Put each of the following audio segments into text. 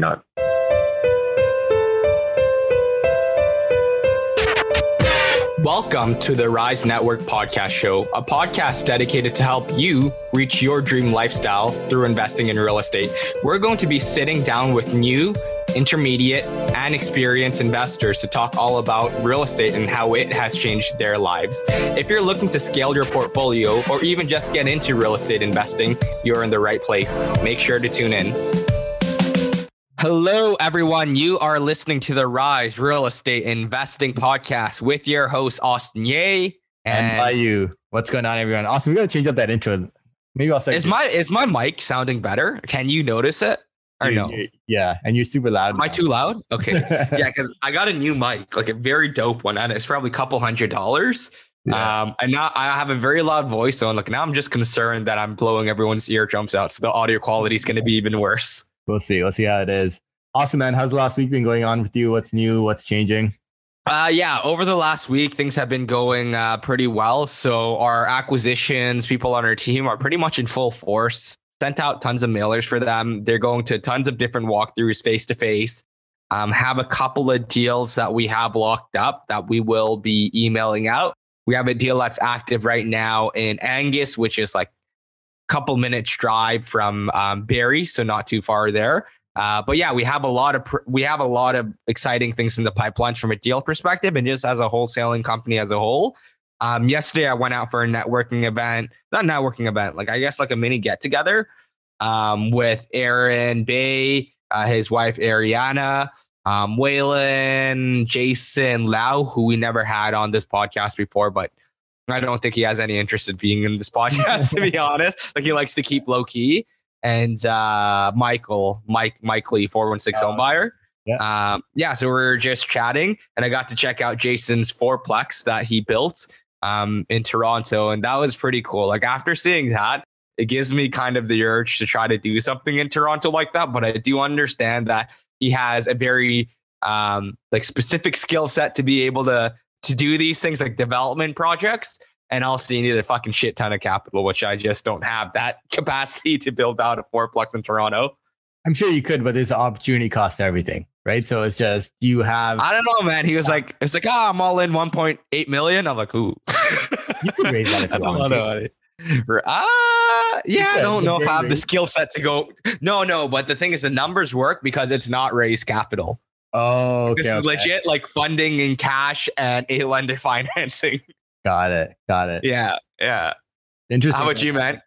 not. Welcome to the Rise Network Podcast Show, a podcast dedicated to help you reach your dream lifestyle through investing in real estate. We're going to be sitting down with new, intermediate, and experienced investors to talk all about real estate and how it has changed their lives. If you're looking to scale your portfolio or even just get into real estate investing, you're in the right place. Make sure to tune in. Hello, everyone. You are listening to the Rise Real Estate Investing Podcast with your host, Austin Yeh. And Bayou. What's going on, everyone? Austin, we got to change up that intro. Maybe I'll say... Is my mic sounding better? Can you notice it? Or no? Yeah, and you're super loud. Am I too loud? Okay. Yeah, because I got a new mic, like a very dope one, and it's probably a couple $100. Yeah. And now I have a very loud voice, so I'm like, now I'm just concerned that I'm blowing everyone's eardrums out, so the audio quality is going to be even worse. We'll see. We'll see how it is. Awesome, man. How's the last week been going on with you? What's new? What's changing? Yeah, over the last week, things have been going pretty well. So our acquisitions, people on our team are pretty much in full force. Sent out tons of mailers for them. They're going to tons of different walkthroughs face-to-face. Have a couple of deals that we have locked up that we will be emailing out. We have a deal that's active right now in Angus, which is like couple minutes drive from Barrie, so not too far there. But yeah, we have a lot of exciting things in the pipeline from a deal perspective, and just as a wholesaling company as a whole. Yesterday, I went out for a like a mini get together with Aaron Bay, his wife Ariana, Waylon, Jason Lau, who we never had on this podcast before, but I don't think he has any interest in being in this podcast, to be honest. Like, he likes to keep low key. And Mike Lee, 416 homebuyer. Yeah. So we're just chatting, and I got to check out Jason's fourplex that he built in Toronto, and that was pretty cool. Like, after seeing that, it gives me kind of the urge to try to do something in Toronto like that. But I do understand that he has a very specific skill set to be able to do these things like development projects, and also you need a fucking shit ton of capital, which I just don't have that capacity to build out a fourplex in Toronto. I'm sure you could, but there's an opportunity cost to everything, right? So it's just, you have... I don't know, man. He was like, it's like, I'm all in 1.8 million. I'm like, ooh. You could raise that if you want to. I don't know if I have the skill set to go. No, but the thing is, the numbers work because it's not raised capital. Oh, okay, this is legit, like funding in cash and a lender financing. Got it. Yeah. Interesting. How about you, man?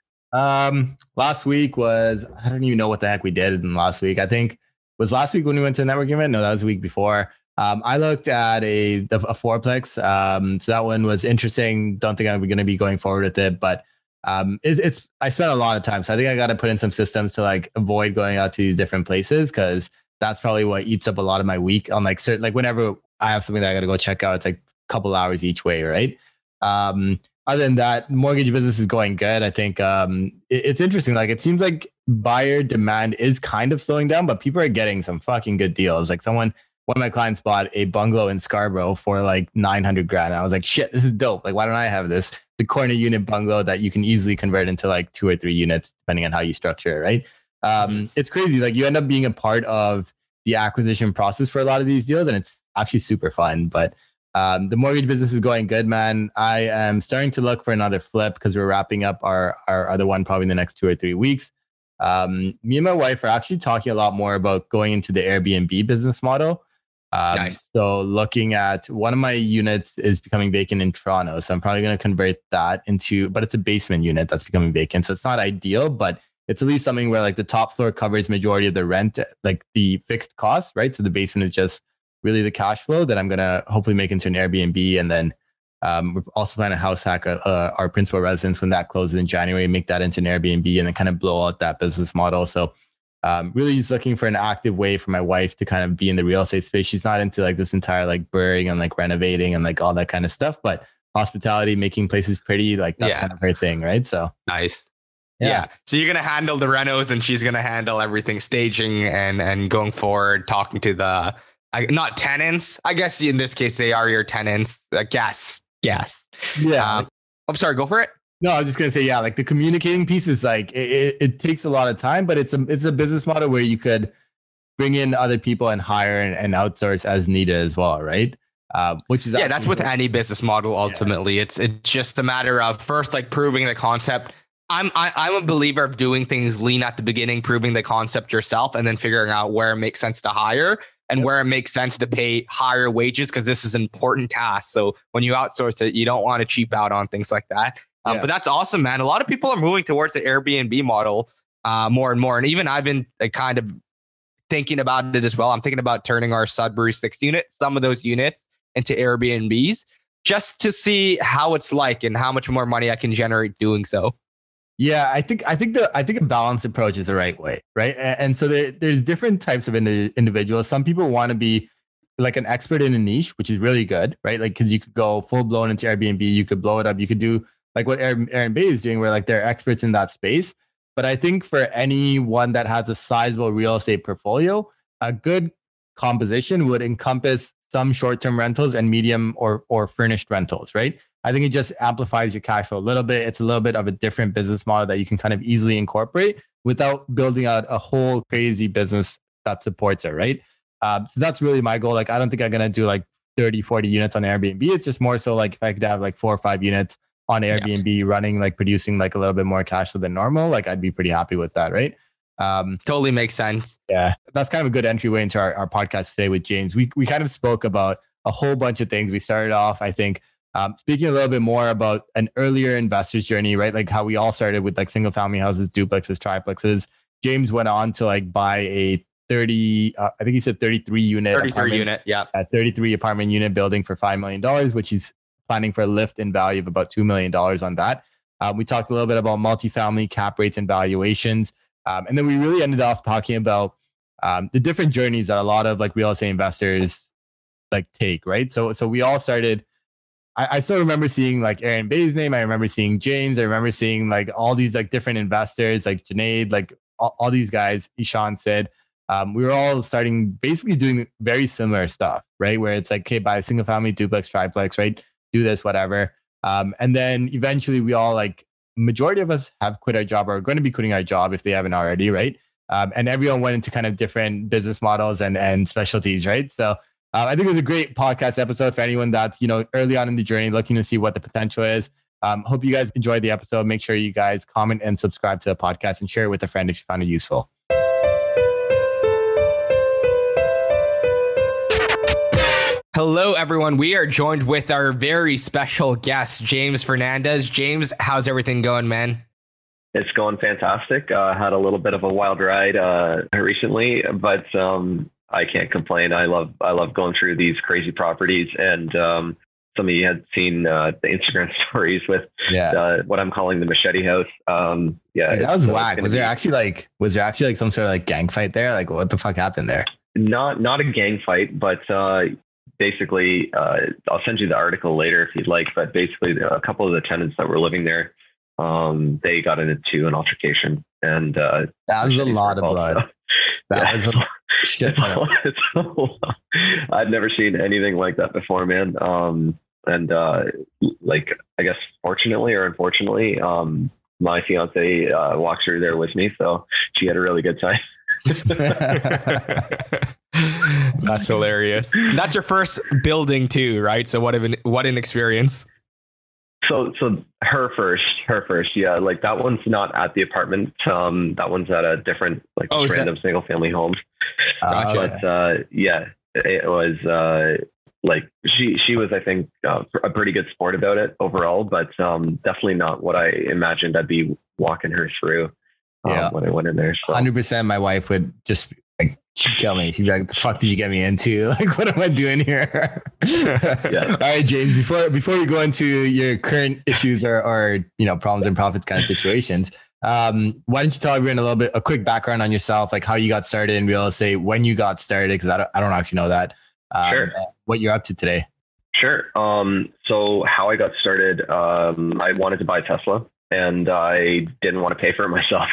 Last week was, I don't even know what the heck we did in last week. I think was last week when we went to the networking event. No, that was the week before. I looked at a fourplex. So that one was interesting. Don't think I'm going to be going forward with it, but I spent a lot of time. So I think I got to put in some systems to like avoid going out to these different places, because that's probably what eats up a lot of my week on like certain, like whenever I have something that I got to go check out, it's like a couple hours each way. Right. Other than that, mortgage business is going good. I think it's interesting. Like, it seems like buyer demand is kind of slowing down, but people are getting some fucking good deals. Like one of my clients bought a bungalow in Scarborough for like $900,000. I was like, shit, this is dope. Like, why don't I have this? It's a corner unit bungalow that you can easily convert into like 2 or 3 units, depending on how you structure it. Right. It's crazy. Like, you end up being a part of the acquisition process for a lot of these deals, and it's actually super fun. But the mortgage business is going good, man. I am starting to look for another flip, because we're wrapping up our other one probably in the next 2 or 3 weeks. Me and my wife are actually talking a lot more about going into the Airbnb business model. Nice. So looking at, one of my units is becoming vacant in Toronto, so I'm probably going to convert that into, but it's a basement unit that's becoming vacant, so it's not ideal, but it's at least something where like the top floor covers majority of the rent, like the fixed cost, right? So the basement is just really the cash flow that I'm going to hopefully make into an Airbnb. And then we're also planning to house hack our principal residence when that closes in January, make that into an Airbnb, and then kind of blow out that business model. So really just looking for an active way for my wife to kind of be in the real estate space. She's not into like this entire like BRRRRing and like renovating and like all that kind of stuff, but hospitality, making places pretty, like that's kind of her thing, right? So nice. Yeah. So you're going to handle the renos, and she's going to handle everything, staging and going forward, talking to the, not tenants. I guess in this case, they are your tenants. I guess. Yeah. I'm sorry, go for it. No, I was just going to say, yeah, like the communicating piece is like, it takes a lot of time, but it's a business model where you could bring in other people and hire and outsource as needed as well, right? Which is that's with any business model. Ultimately, it's just a matter of first like proving the concept. I'm a believer of doing things lean at the beginning, proving the concept yourself, and then figuring out where it makes sense to hire and where it makes sense to pay higher wages, because this is an important task. So when you outsource it, you don't want to cheap out on things like that. But that's awesome, man. A lot of people are moving towards the Airbnb model more and more. And even I've been kind of thinking about it as well. I'm thinking about turning our Sudbury 6 unit, some of those units, into Airbnbs just to see how it's like and how much more money I can generate doing so. Yeah, I think a balanced approach is the right way, right? And so there's different types of individuals. Some people want to be like an expert in a niche, which is really good, right? Like, because you could go full blown into Airbnb, you could blow it up, you could do like what Aaron Bay is doing, where like they're experts in that space. But I think for anyone that has a sizable real estate portfolio, a good composition would encompass some short-term rentals and medium or furnished rentals, right? I think it just amplifies your cash flow a little bit. It's a little bit of a different business model that you can kind of easily incorporate without building out a whole crazy business that supports it, right? So that's really my goal. Like, I don't think I'm going to do like 30, 40 units on Airbnb. It's just more so like if I could have like 4 or 5 units on Airbnb running, like producing like a little bit more cash flow than normal, like I'd be pretty happy with that, right? Totally makes sense. Yeah. That's kind of a good entryway into our podcast today with James. We kind of spoke about a whole bunch of things. We started off, I think, speaking a little bit more about an earlier investor's journey, right? Like how we all started with like single family houses, duplexes, triplexes. James went on to like buy a 33 unit, 33 unit, yeah, a 33 apartment unit building for $5 million, which he's planning for a lift in value of about $2 million on that. We talked a little bit about multifamily cap rates and valuations. And then we really ended off talking about the different journeys that a lot of like real estate investors like take, right? So we all started. I still remember seeing like Aaron Bay's name. I remember seeing James. I remember seeing like all these like different investors, like Junaid, like all these guys, Ishan, Sid. We were all starting basically doing very similar stuff, right? Where it's like, okay, buy a single family, duplex, triplex, right? Do this, whatever. And then eventually we all like, majority of us have quit our job or are going to be quitting our job if they haven't already, right? And everyone went into kind of different business models and specialties, right? So I think it was a great podcast episode for anyone that's, you know, early on in the journey, looking to see what the potential is. Hope you guys enjoyed the episode. Make sure you guys comment and subscribe to the podcast and share it with a friend if you found it useful. Hello, everyone. We are joined with our very special guest, James Fernandez. James, how's everything going, man? It's going fantastic. Had a little bit of a wild ride recently, but I can't complain. I love going through these crazy properties, and some of you had seen the Instagram stories with what I'm calling the machete house. Dude, that was whack. Was there actually some sort of like gang fight there? Like, what the fuck happened there? Not a gang fight, but basically, I'll send you the article later if you'd like. But basically, a couple of the tenants that were living there, they got into an altercation, and that was a lot of blood. I've never seen anything like that before, man. I guess fortunately or unfortunately, my fiance walked through there with me, so she had a really good time. That's hilarious. That's your first building too, right? So what an experience. So her first, yeah. Like that one's not at the apartment. That one's at a different like random single family home. Gotcha. But it was like she was, I think, a pretty good sport about it overall. But definitely not what I imagined I'd be walking her through when I went in there. So 100%, my wife would just like, she'd kill me. She'd be like, the fuck did you get me into? Like, what am I doing here? All right, James, before we go into your current issues or you know, problems and profits kind of situations, why don't you tell everyone a quick background on yourself, like how you got started in real estate, when you got started, because I don't actually know that, sure. What you're up to today. Sure. So how I got started, I wanted to buy Tesla and I didn't want to pay for it myself.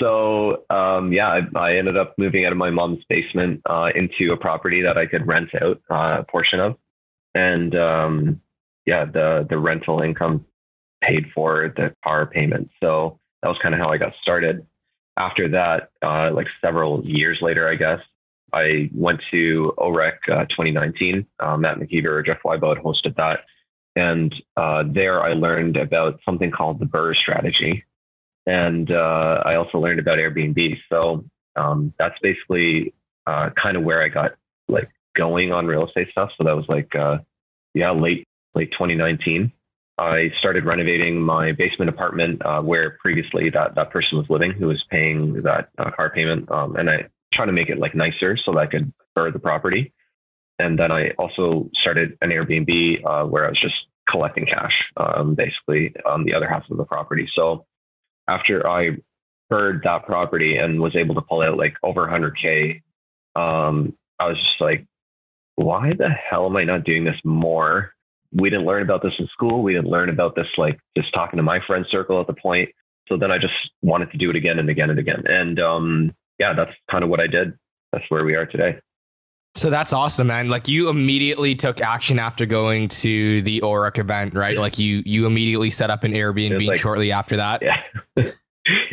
So, I ended up moving out of my mom's basement into a property that I could rent out a portion of. And the rental income paid for the car payment. So that was kind of how I got started. after that, like several years later, I guess, I went to OREC 2019. Matt McKeever, Jeff Ybo had hosted that. And there I learned about something called the BRRRR strategy. And I also learned about Airbnb. So that's basically kind of where I got like going on real estate stuff. So that was like, late 2019. I started renovating my basement apartment where previously that person was living who was paying that car payment. And I tried to make it like nicer so that I could BRRRR the property. And then I also started an Airbnb where I was just collecting cash, basically on the other half of the property. So after I BRRRR'd that property and was able to pull out like over 100K, I was just like, why the hell am I not doing this more? We didn't learn about this in school. We didn't learn about this, like just talking to my friend circle at the point. So then I just wanted to do it again and again and again. And that's kind of what I did. That's where we are today. So that's awesome, man. Like you immediately took action after going to the OREC event, right? Yeah. Like you immediately set up an Airbnb like, shortly after that. Yeah.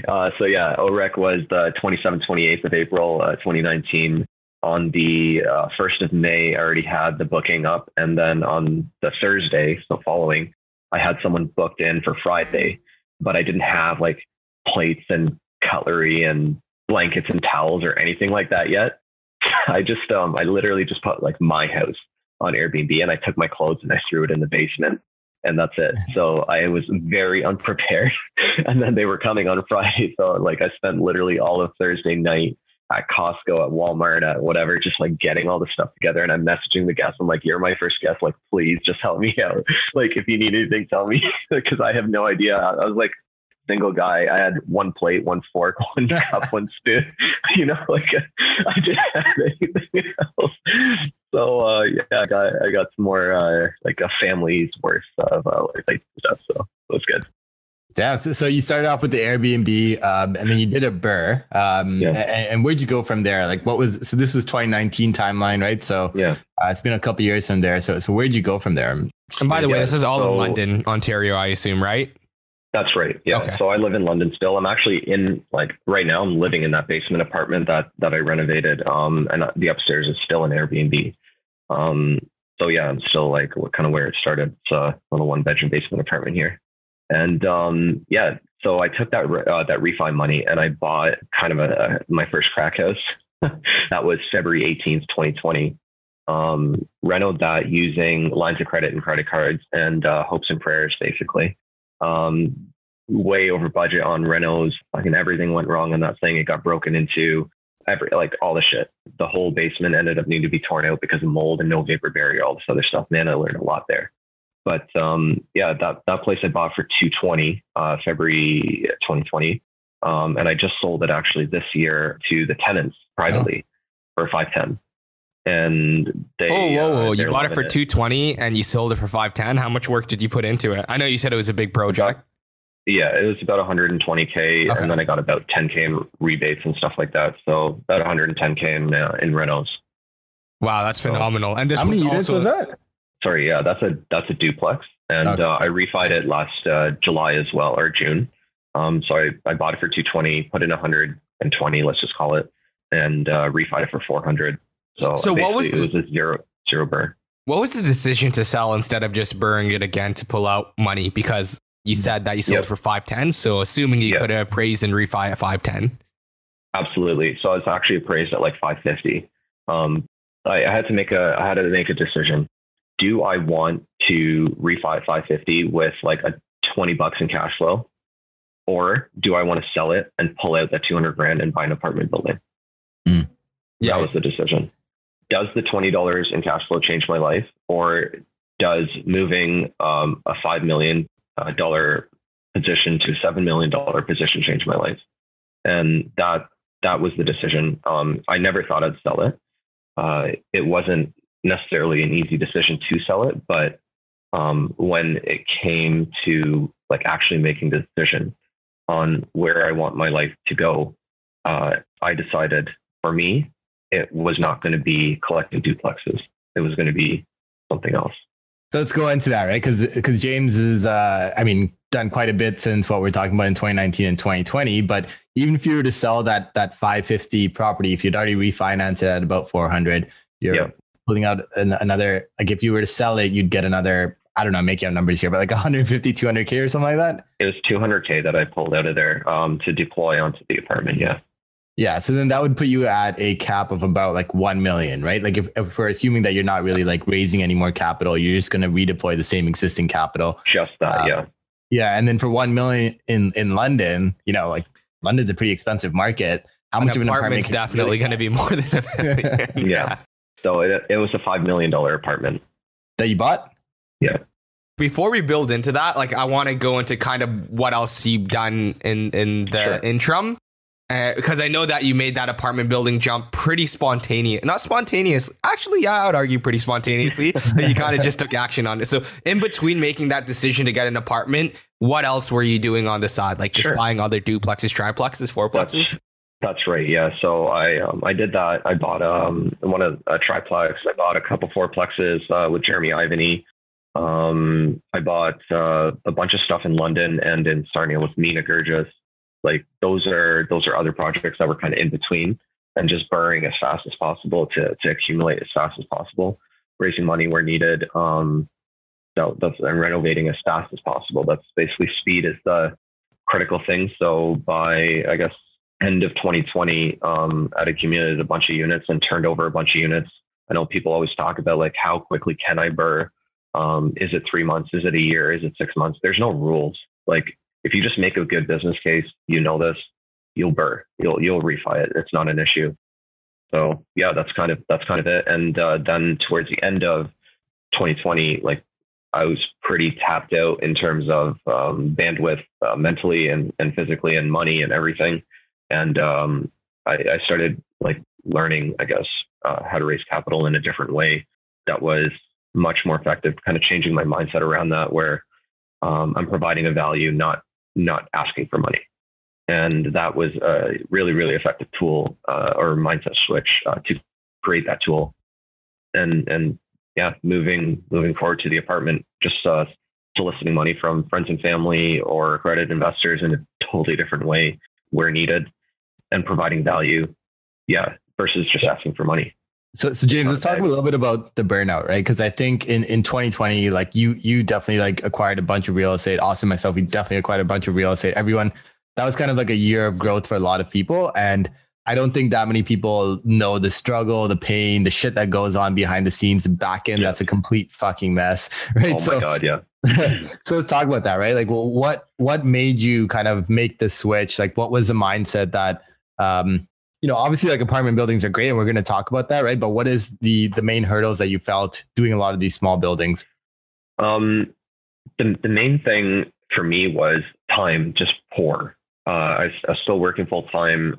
OREC was the 27th, 28th of April, 2019. On the 1st of May, I already had the booking up. And then on the Thursday, so following, I had someone booked in for Friday, but I didn't have like plates and cutlery and blankets and towels or anything like that yet. I just, I literally just put like my house on Airbnb and I took my clothes and I threw it in the basement and that's it. So I was very unprepared and then they were coming on Friday. So like I spent literally all of Thursday night at Costco, at Walmart, at whatever, just like getting all this stuff together. And I'm messaging the guest. I'm like, you're my first guest. Like, please just help me out. Like if you need anything, tell me because I have no idea. I was like, single guy. I had one plate, one fork, one cup, one spoon, you know, like I didn't have anything else. So I got some more like a family's worth of stuff. So it was good. Yeah. So you started off with the Airbnb and then you did a BRRRR. And where'd you go from there? Like what was, so this was 2019 timeline, right? So yeah, it's been a couple of years from there. So where'd you go from there? And by the way, this is all in London, Ontario, I assume, right? That's right. Yeah. Okay. So I live in London still. I'm actually in like right now I'm living in that basement apartment that I renovated. And the upstairs is still an Airbnb. So yeah, I'm still like what kind of where it started. It's a little one bedroom basement apartment here. And so I took that refi money and I bought kind of my first crack house. That was February 18th, 2020. Renoed that using lines of credit and credit cards and hopes and prayers basically. Way over budget on renos. Fucking everything went wrong on that thing. It got broken into, all the shit. The whole basement ended up needing to be torn out because of mold and no vapor barrier, all this other stuff. Man, I learned a lot there. But that place I bought for $220,000, February 2020, and I just sold it actually this year to the tenants privately for $510,000. And they you bought it for $220,000 and you sold it for $510,000. How much work did you put into it? I know you said it was a big project. Yeah, it was about $120,000, and then I got about $10,000 in rebates and stuff like that. So about $110,000 in rentals. Wow, that's phenomenal! And this how many units was that? Sorry, yeah, that's a duplex, and I refied it last July as well or June. So I bought it for $220,000, put in $120,000, let's just call it, and refied it for $400,000. So what was it was a zero BRRRR. What was the decision to sell instead of just BRRRRing it again to pull out money? Because you said that you sold for $510,000. So assuming you could have appraised and refi at $510,000. Absolutely. So it's actually appraised at like $550,000. I had to make a decision. Do I want to refi at $550,000 with like a $20 in cash flow, or do I want to sell it and pull out that $200,000 and buy an apartment building? Mm. Yeah. That was the decision. Does the $20 in cash flow change my life, or does moving a $5 million position to a $7 million position change my life? And that was the decision. I never thought I'd sell it. It wasn't necessarily an easy decision to sell it, but when it came to like actually making the decision on where I want my life to go, I decided for me, it was not going to be collecting duplexes. It was going to be something else. So let's go into that, right? Because James is, I mean, done quite a bit since what we're talking about in 2019 and 2020. But even if you were to sell that 550 property, if you'd already refinanced it at about 400, you're pulling out another, like if you were to sell it, you'd get another, I don't know, I'm making up numbers here, but like 150, 200K or something like that. It was 200K that I pulled out of there to deploy onto the apartment. Yeah. Yeah. So then that would put you at a cap of about like 1 million, right? Like if we're assuming that you're not really like raising any more capital, you're just going to redeploy the same existing capital. Just that. Yeah. Yeah. And then for 1 million in London, you know, like London's a pretty expensive market. How much of an apartment's definitely going to be more than a million. Yeah. So it was a $5 million apartment that you bought. Yeah. Before we build into that, like I want to go into kind of what else you've done in the interim. Because I know that you made that apartment building jump pretty spontaneous. Not spontaneous. Actually, yeah, I would argue pretty spontaneously. But you kind of just took action on it. So in between making that decision to get an apartment, what else were you doing on the side? Like just buying other duplexes, triplexes, fourplexes? That's right. Yeah. So I did that. I bought one of a triplex. I bought a couple fourplexes with Jeremy Ivany. I bought a bunch of stuff in London and in Sarnia with Nina Gurgis. Like those are other projects that were kind of in between and just burning as fast as possible to accumulate as fast as possible, raising money where needed. And renovating as fast as possible. That's basically speed is the critical thing. So by, I guess, end of 2020, I'd accumulated a bunch of units and turned over a bunch of units. I know people always talk about like, how quickly can I BRRRR? Is it 3 months? Is it a year? Is it 6 months? There's no rules. Like, if you just make a good business case, you know this, you'll BRRRR, you'll refi it. It's not an issue. So yeah, that's kind of it. And then towards the end of 2020, like I was pretty tapped out in terms of bandwidth, mentally and physically, and money and everything. And I started like learning, I guess, how to raise capital in a different way that was much more effective. Kind of changing my mindset around that, where I'm providing a value, not asking for money. And that was a really, really effective tool or mindset switch to create that tool. And yeah, moving forward to the apartment, just soliciting money from friends and family or accredited investors in a totally different way where needed and providing value. Yeah. Versus just asking for money. So James, let's talk a little bit about the burnout, right? Because I think in 2020, like you definitely like acquired a bunch of real estate. Austin, myself, we definitely acquired a bunch of real estate. Everyone, that was kind of like a year of growth for a lot of people. And I don't think that many people know the struggle, the pain, the shit that goes on behind the scenes, the back end. Yeah. That's a complete fucking mess, right? Oh my God, yeah. So let's talk about that, right? Like, well, what made you kind of make the switch? Like, what was the mindset that, you know, obviously like apartment buildings are great and we're going to talk about that, right? But what is the main hurdles that you felt doing a lot of these small buildings? The main thing for me was time, just poor. I was still working full time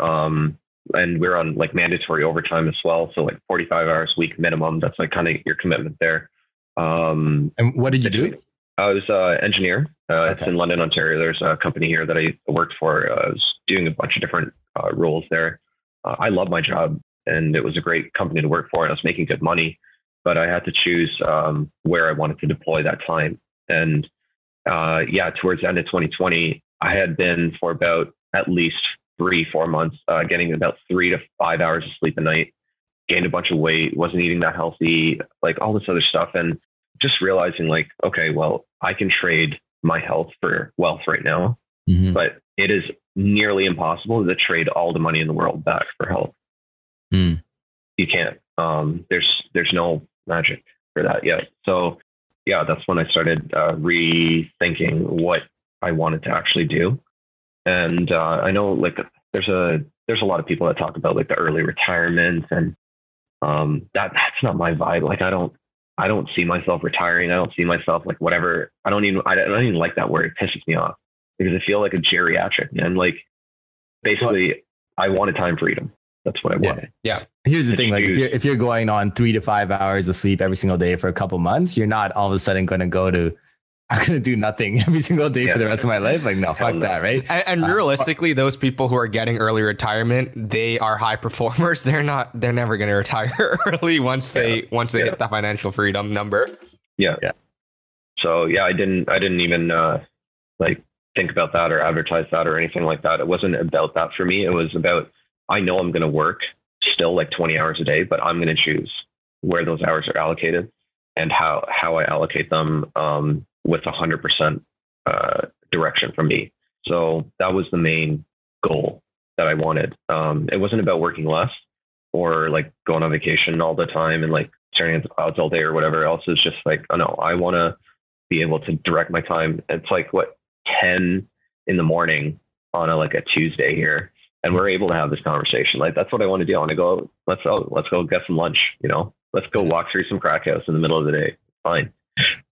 and we're on like mandatory overtime as well. So like 45 hours a week minimum, that's like kind of your commitment there. And what did you do? I was an engineer. It's in London, Ontario. There's a company here that I worked for. I was doing a bunch of different roles there. I love my job and it was a great company to work for and I was making good money, but I had to choose where I wanted to deploy that time. And towards the end of 2020, I had been for about at least 3-4 months, getting about 3 to 5 hours of sleep a night, gained a bunch of weight, wasn't eating that healthy, like all this other stuff. And just realizing like, okay, well, I can trade my health for wealth right now, but it is nearly impossible to trade all the money in the world back for health. You can't. There's no magic for that yet. So yeah, that's when I started rethinking what I wanted to actually do. And I know like there's a lot of people that talk about like the early retirement and that's not my vibe. Like I don't see myself retiring. I don't see myself like whatever. I don't even like that word. It pisses me off. Because I feel like a geriatric and like basically I wanted time freedom. That's what I wanted. Yeah. Here's the thing. Like if you're going on 3 to 5 hours of sleep every single day for a couple months, you're not all of a sudden going to I'm going to do nothing every single day for the rest of my life. Like, no, fuck that. Right. And realistically, those people who are getting early retirement, they are high performers. They're never going to retire early once they hit that financial freedom number. Yeah. Yeah. So yeah, I didn't even think about that or advertise that or anything like that. It wasn't about that for me. It was about, I know I'm going to work still like 20 hours a day, but I'm going to choose where those hours are allocated and how I allocate them with 100% direction from me. So that was the main goal that I wanted. It wasn't about working less or like going on vacation all the time and like staring at the clouds all day or whatever else. It's just like, oh no, I want to be able to direct my time. It's like, what, 10 in the morning on a Tuesday here, and we're able to have this conversation. Like, that's what I want to do. I want to go, let's go get some lunch, you know, let's go walk through some crack house in the middle of the day. Fine.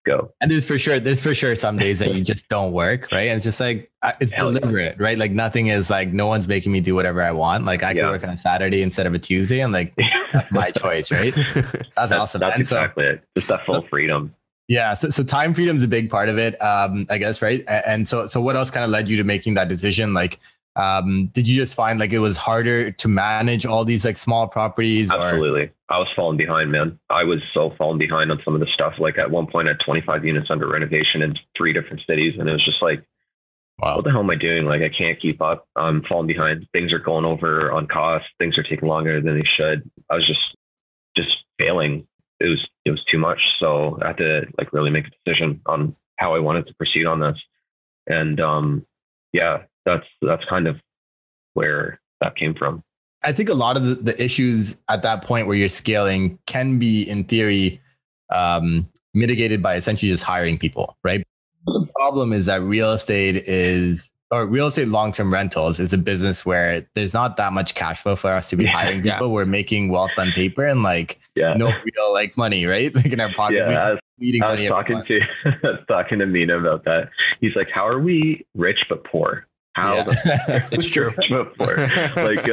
Go. And there's for sure some days that you just don't work, right? And it's just like, it's deliberate, right? Like nothing is like, no one's making me do whatever I want. Like I can work on a Saturday instead of a Tuesday, and like, that's my choice, right? That's awesome. That's exactly it. Just that full freedom. Yeah. So time freedom is a big part of it, I guess. Right. And so what else kind of led you to making that decision? Like, did you just find like it was harder to manage all these like small properties? Absolutely. I was falling behind, man. I was so falling behind on some of the stuff. Like at one point I had 25 units under renovation in 3 different cities. And it was just like, wow, what the hell am I doing? Like, I can't keep up. I'm falling behind. Things are going over on cost. Things are taking longer than they should. I was just failing. It was too much. So I had to like really make a decision on how I wanted to proceed on this. And that's kind of where that came from. I think a lot of the issues at that point where you're scaling can be, in theory, mitigated by essentially just hiring people, right? But the problem is that real estate long-term rentals is a business where there's not that much cash flow for us to be hiring people. We're making wealth on paper and no real like money, right? Like in our pockets. Yeah, I was talking to Mina about that. He's like, how are we rich but poor? How? Yeah. It's true. Rich but poor. Like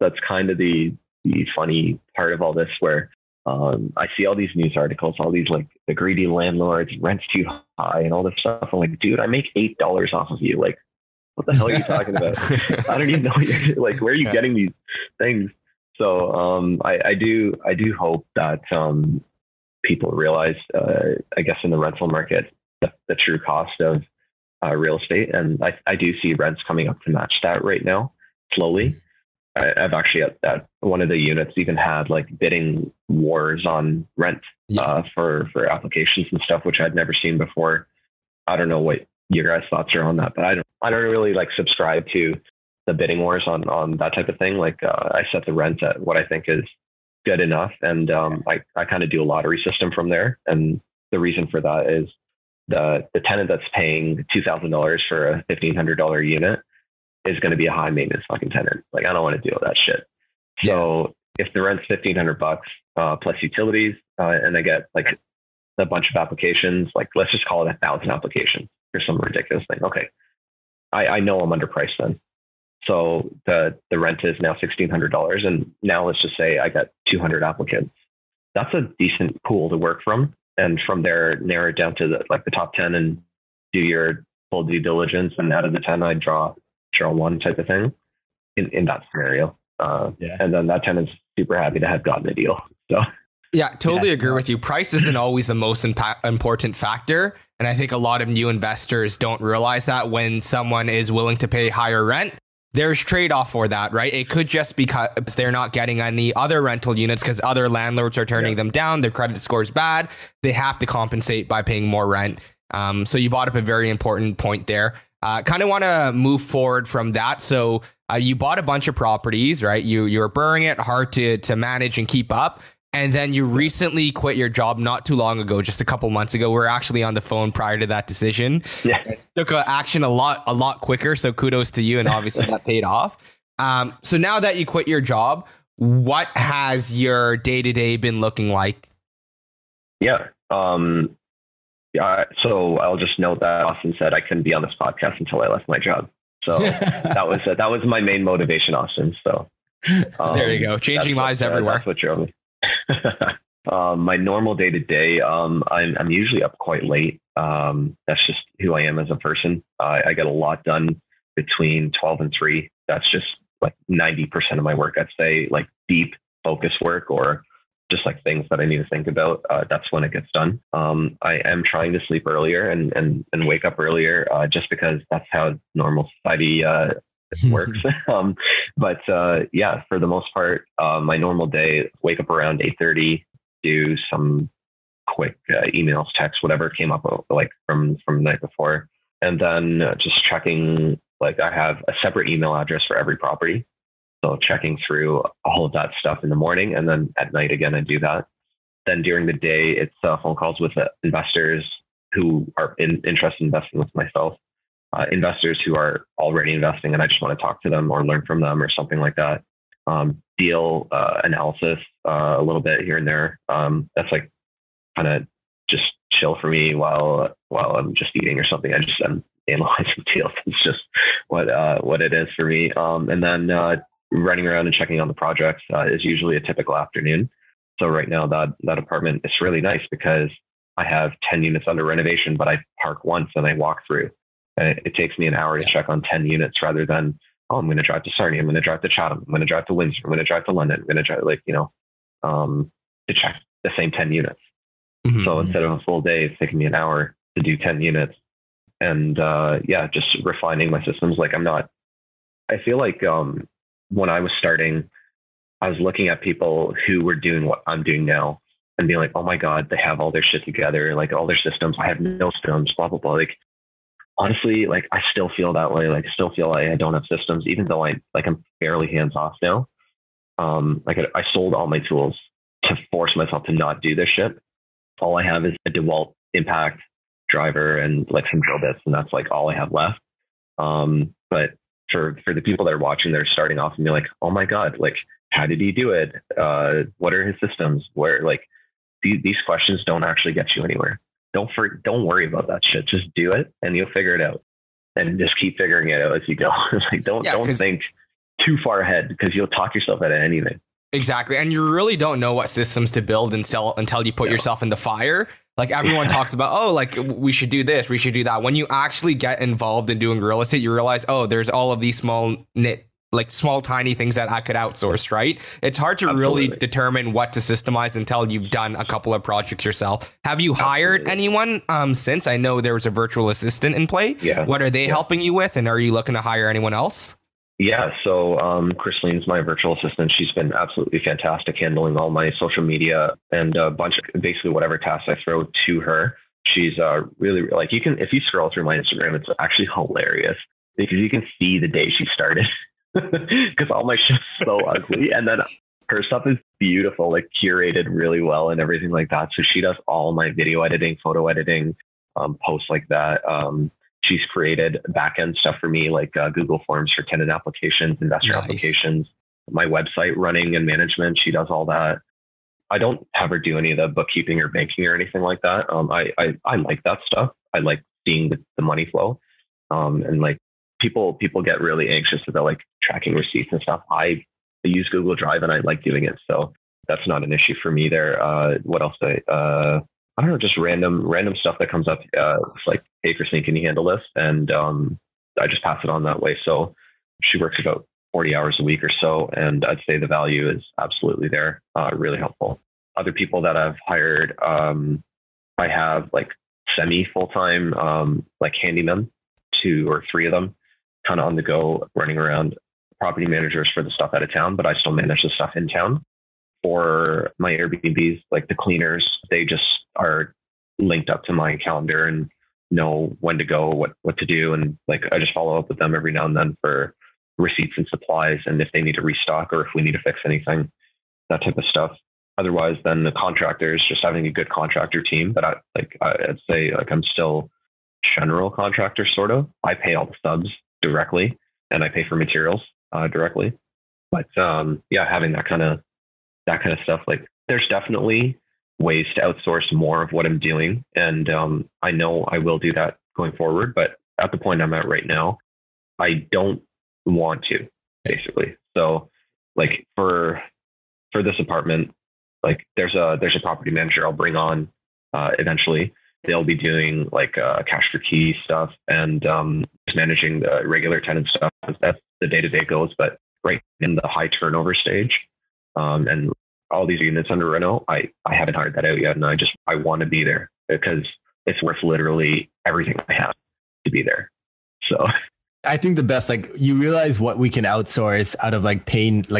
that's kind of the funny part of all this, where I see all these news articles, all these like the greedy landlords, rents too high and all this stuff. I'm like, dude, I make $8 off of you. Like, what the hell are you talking about? I don't even know. Like, where are you getting these things? So I do hope that people realize, I guess, in the rental market, the true cost of real estate. And I do see rents coming up to match that right now, slowly. I've actually at one of the units even had like bidding wars on rent for applications and stuff, which I'd never seen before. I don't know what your guys' thoughts are on that, but I don't really like subscribe to the bidding wars on that type of thing. Like I set the rent at what I think is good enough. And I kind of do a lottery system from there. And the reason for that is the tenant that's paying $2,000 for a $1,500 unit is going to be a high maintenance fucking tenant. Like, I don't want to deal with that shit. So if the rent's $1,500 plus utilities, and I get like a bunch of applications, like let's just call it 1,000 applications or some ridiculous thing. Okay. I know I'm underpriced then. So the rent is now $1,600. And now let's just say I got 200 applicants. That's a decent pool to work from. And from there, narrow it down to the top 10 and do your full due diligence. And out of the 10, I draw one type of thing in that scenario. And then that tenant's super happy to have gotten a deal. So yeah, totally agree with you. Price isn't always the most important factor. And I think a lot of new investors don't realize that when someone is willing to pay higher rent, there's trade-off for that, right? It could just be because they're not getting any other rental units because other landlords are turning them down. Their credit score is bad. They have to compensate by paying more rent. So you brought up a very important point there. Kind of want to move forward from that. So you bought a bunch of properties, right? You're BRRRRing it, hard to manage and keep up. And then you recently quit your job not too long ago, just a couple months ago. We were actually on the phone prior to that decision. Yeah. It took action a lot quicker. So kudos to you. And obviously that paid off. So now that you quit your job, what has your day-to-day been looking like? Yeah. So I'll just note that Austin said I couldn't be on this podcast until I left my job. So that was my main motivation, Austin. So there you go. Changing lives everywhere. That's what drove me. My normal day to day, I'm usually up quite late. That's just who I am as a person. I get a lot done between 12 and 3. That's just like 90% of my work, I'd say, like deep focus work or just like things that I need to think about. That's when it gets done. I am trying to sleep earlier and wake up earlier, just because that's how normal society works. Yeah, for the most part, my normal day, wake up around 8:30, do some quick emails, texts, whatever came up like from the night before. And then just checking, like I have a separate email address for every property. So checking through all of that stuff in the morning, and then at night again, I do that. Then during the day, it's phone calls with investors who are interested in investing with myself, investors who are already investing and I just want to talk to them or learn from them or something like that. Deal analysis a little bit here and there. That's like kind of just chill for me while I'm just eating or something. I'm analyzing deals. It's just what it is for me. And then running around and checking on the projects is usually a typical afternoon. So right now that apartment is really nice because I have 10 units under renovation, but I park once and I walk through. And it takes me an hour to check on 10 units rather than, oh, I'm going to drive to Sarnia. I'm going to drive to Chatham. I'm going to drive to Windsor. I'm going to drive to London. I'm going to drive to check the same 10 units. Mm-hmm. So instead of a full day, it's taking me an hour to do 10 units. And just refining my systems. Like I feel like when I was starting, I was looking at people who were doing what I'm doing now and being like, oh my God, they have all their shit together, like all their systems. I have no systems, blah, blah, blah. Like, honestly, like I still feel that way. Like I still feel like I don't have systems, even though I'm fairly hands-off now. I sold all my tools to force myself to not do this shit. All I have is a DeWalt impact driver and like some drill bits. And that's like all I have left. But for the people that are watching, they're starting off and be like, oh my God, like, how did he do it? What are his systems? Where, like, these questions don't actually get you anywhere. Don't worry about that shit. Just do it and you'll figure it out, and just keep figuring it out as you go. Like, don't think too far ahead because you'll talk yourself out of anything. Exactly. And you really don't know what systems to build and sell until you put yourself in the fire. Like everyone talks about, oh, like we should do this, we should do that. When you actually get involved in doing real estate, you realize, oh, there's all of these small tiny things that I could outsource, right? It's hard to really determine what to systemize until you've done a couple of projects yourself. Have you hired anyone since? I know there was a virtual assistant in play. Yeah. What are they helping you with? And are you looking to hire anyone else? Yeah. So Chrislene's my virtual assistant. She's been absolutely fantastic handling all my social media and a bunch of basically whatever tasks I throw to her. She's really like, if you scroll through my Instagram, it's actually hilarious because you can see the day she started. Because all my shit's so ugly, and then her stuff is beautiful, like curated really well and everything like that. So she does all my video editing, photo editing, posts like that. She's created backend stuff for me, like Google Forms for tenant applications, investor applications, my website running and management. She does all that. I don't have her do any of the bookkeeping or banking or anything like that. I like that stuff. I like seeing the money flow, and like. People get really anxious about like tracking receipts and stuff. I use Google Drive and I like doing it. So that's not an issue for me there. What else? I don't know, just random stuff that comes up. It's like, hey, Christine, can you handle this? And I just pass it on that way. So she works about 40 hours a week or so. And I'd say the value is absolutely there. Really helpful. Other people that I've hired, I have like semi full-time, like handymen, 2 or 3 of them, kind of on the go, running around, property managers for the stuff out of town, but I still manage the stuff in town. For my Airbnbs, like the cleaners, they just are linked up to my calendar and know when to go, what to do. And like, I just follow up with them every now and then for receipts and supplies. And if they need to restock or if we need to fix anything, that type of stuff. Otherwise, then the contractors, just having a good contractor team. But I'd say like, I'm still general contractor, sort of. I pay all the subs directly and I pay for materials directly. But having that kind of stuff, like there's definitely ways to outsource more of what I'm doing. And I know I will do that going forward, but at the point I'm at right now, I don't want to, basically. So like for this apartment, like there's a property manager I'll bring on eventually. They'll be doing like cash for key stuff and just managing the regular tenant stuff. That's the day-to-day goes, but right in the high turnover stage and all these units under rental, I haven't hired that out yet. And I want to be there because it's worth literally everything I have to be there. So I think the best, like, you realize what we can outsource out of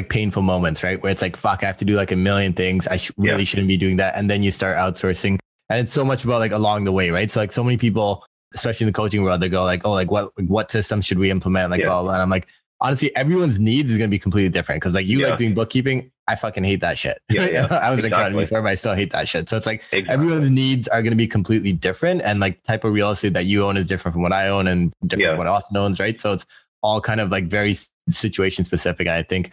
painful moments, right? Where it's like, fuck, I have to do like a million things. I really shouldn't be doing that. And then you start outsourcing. And it's so much about like along the way, right? So like so many people, especially in the coaching world, they go like, oh, like what system should we implement? Like, blah, blah. And I'm like, honestly, everyone's needs is going to be completely different. Cause like you like doing bookkeeping. I fucking hate that shit. Yeah. I was accounting before, but I still hate that shit. So it's like everyone's needs are going to be completely different. And like type of real estate that you own is different from what I own and different from what Austin owns. Right. So it's all kind of like very situation specific. And I think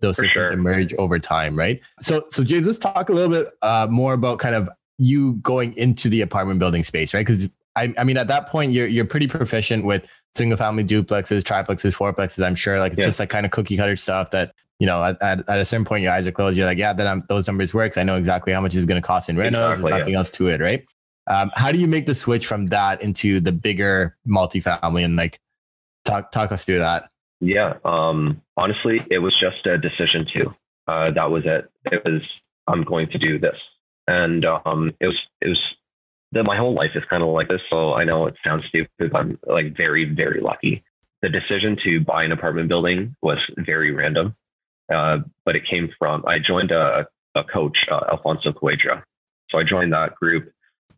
those systems emerge over time. Right. So James, let's talk a little bit more about kind of you going into the apartment building space. Right. Cause I mean, at that point, you're pretty proficient with single family duplexes, triplexes, fourplexes. I'm sure like it's just like kind of cookie cutter stuff that, you know, at a certain point, your eyes are closed. You're like, yeah, then those numbers works. I know exactly how much it's going to cost in rentals. Exactly, there's nothing else to it. Right. How do you make the switch from that into the bigger multifamily and like talk us through that? Yeah. Honestly, it was just a decision too. That was it. It was, I'm going to do this. And it was that my whole life is kind of like this. So I know it sounds stupid, but I'm like very, very lucky. The decision to buy an apartment building was very random, but it came from, I joined a coach, Alfonso Cuadra. So I joined that group.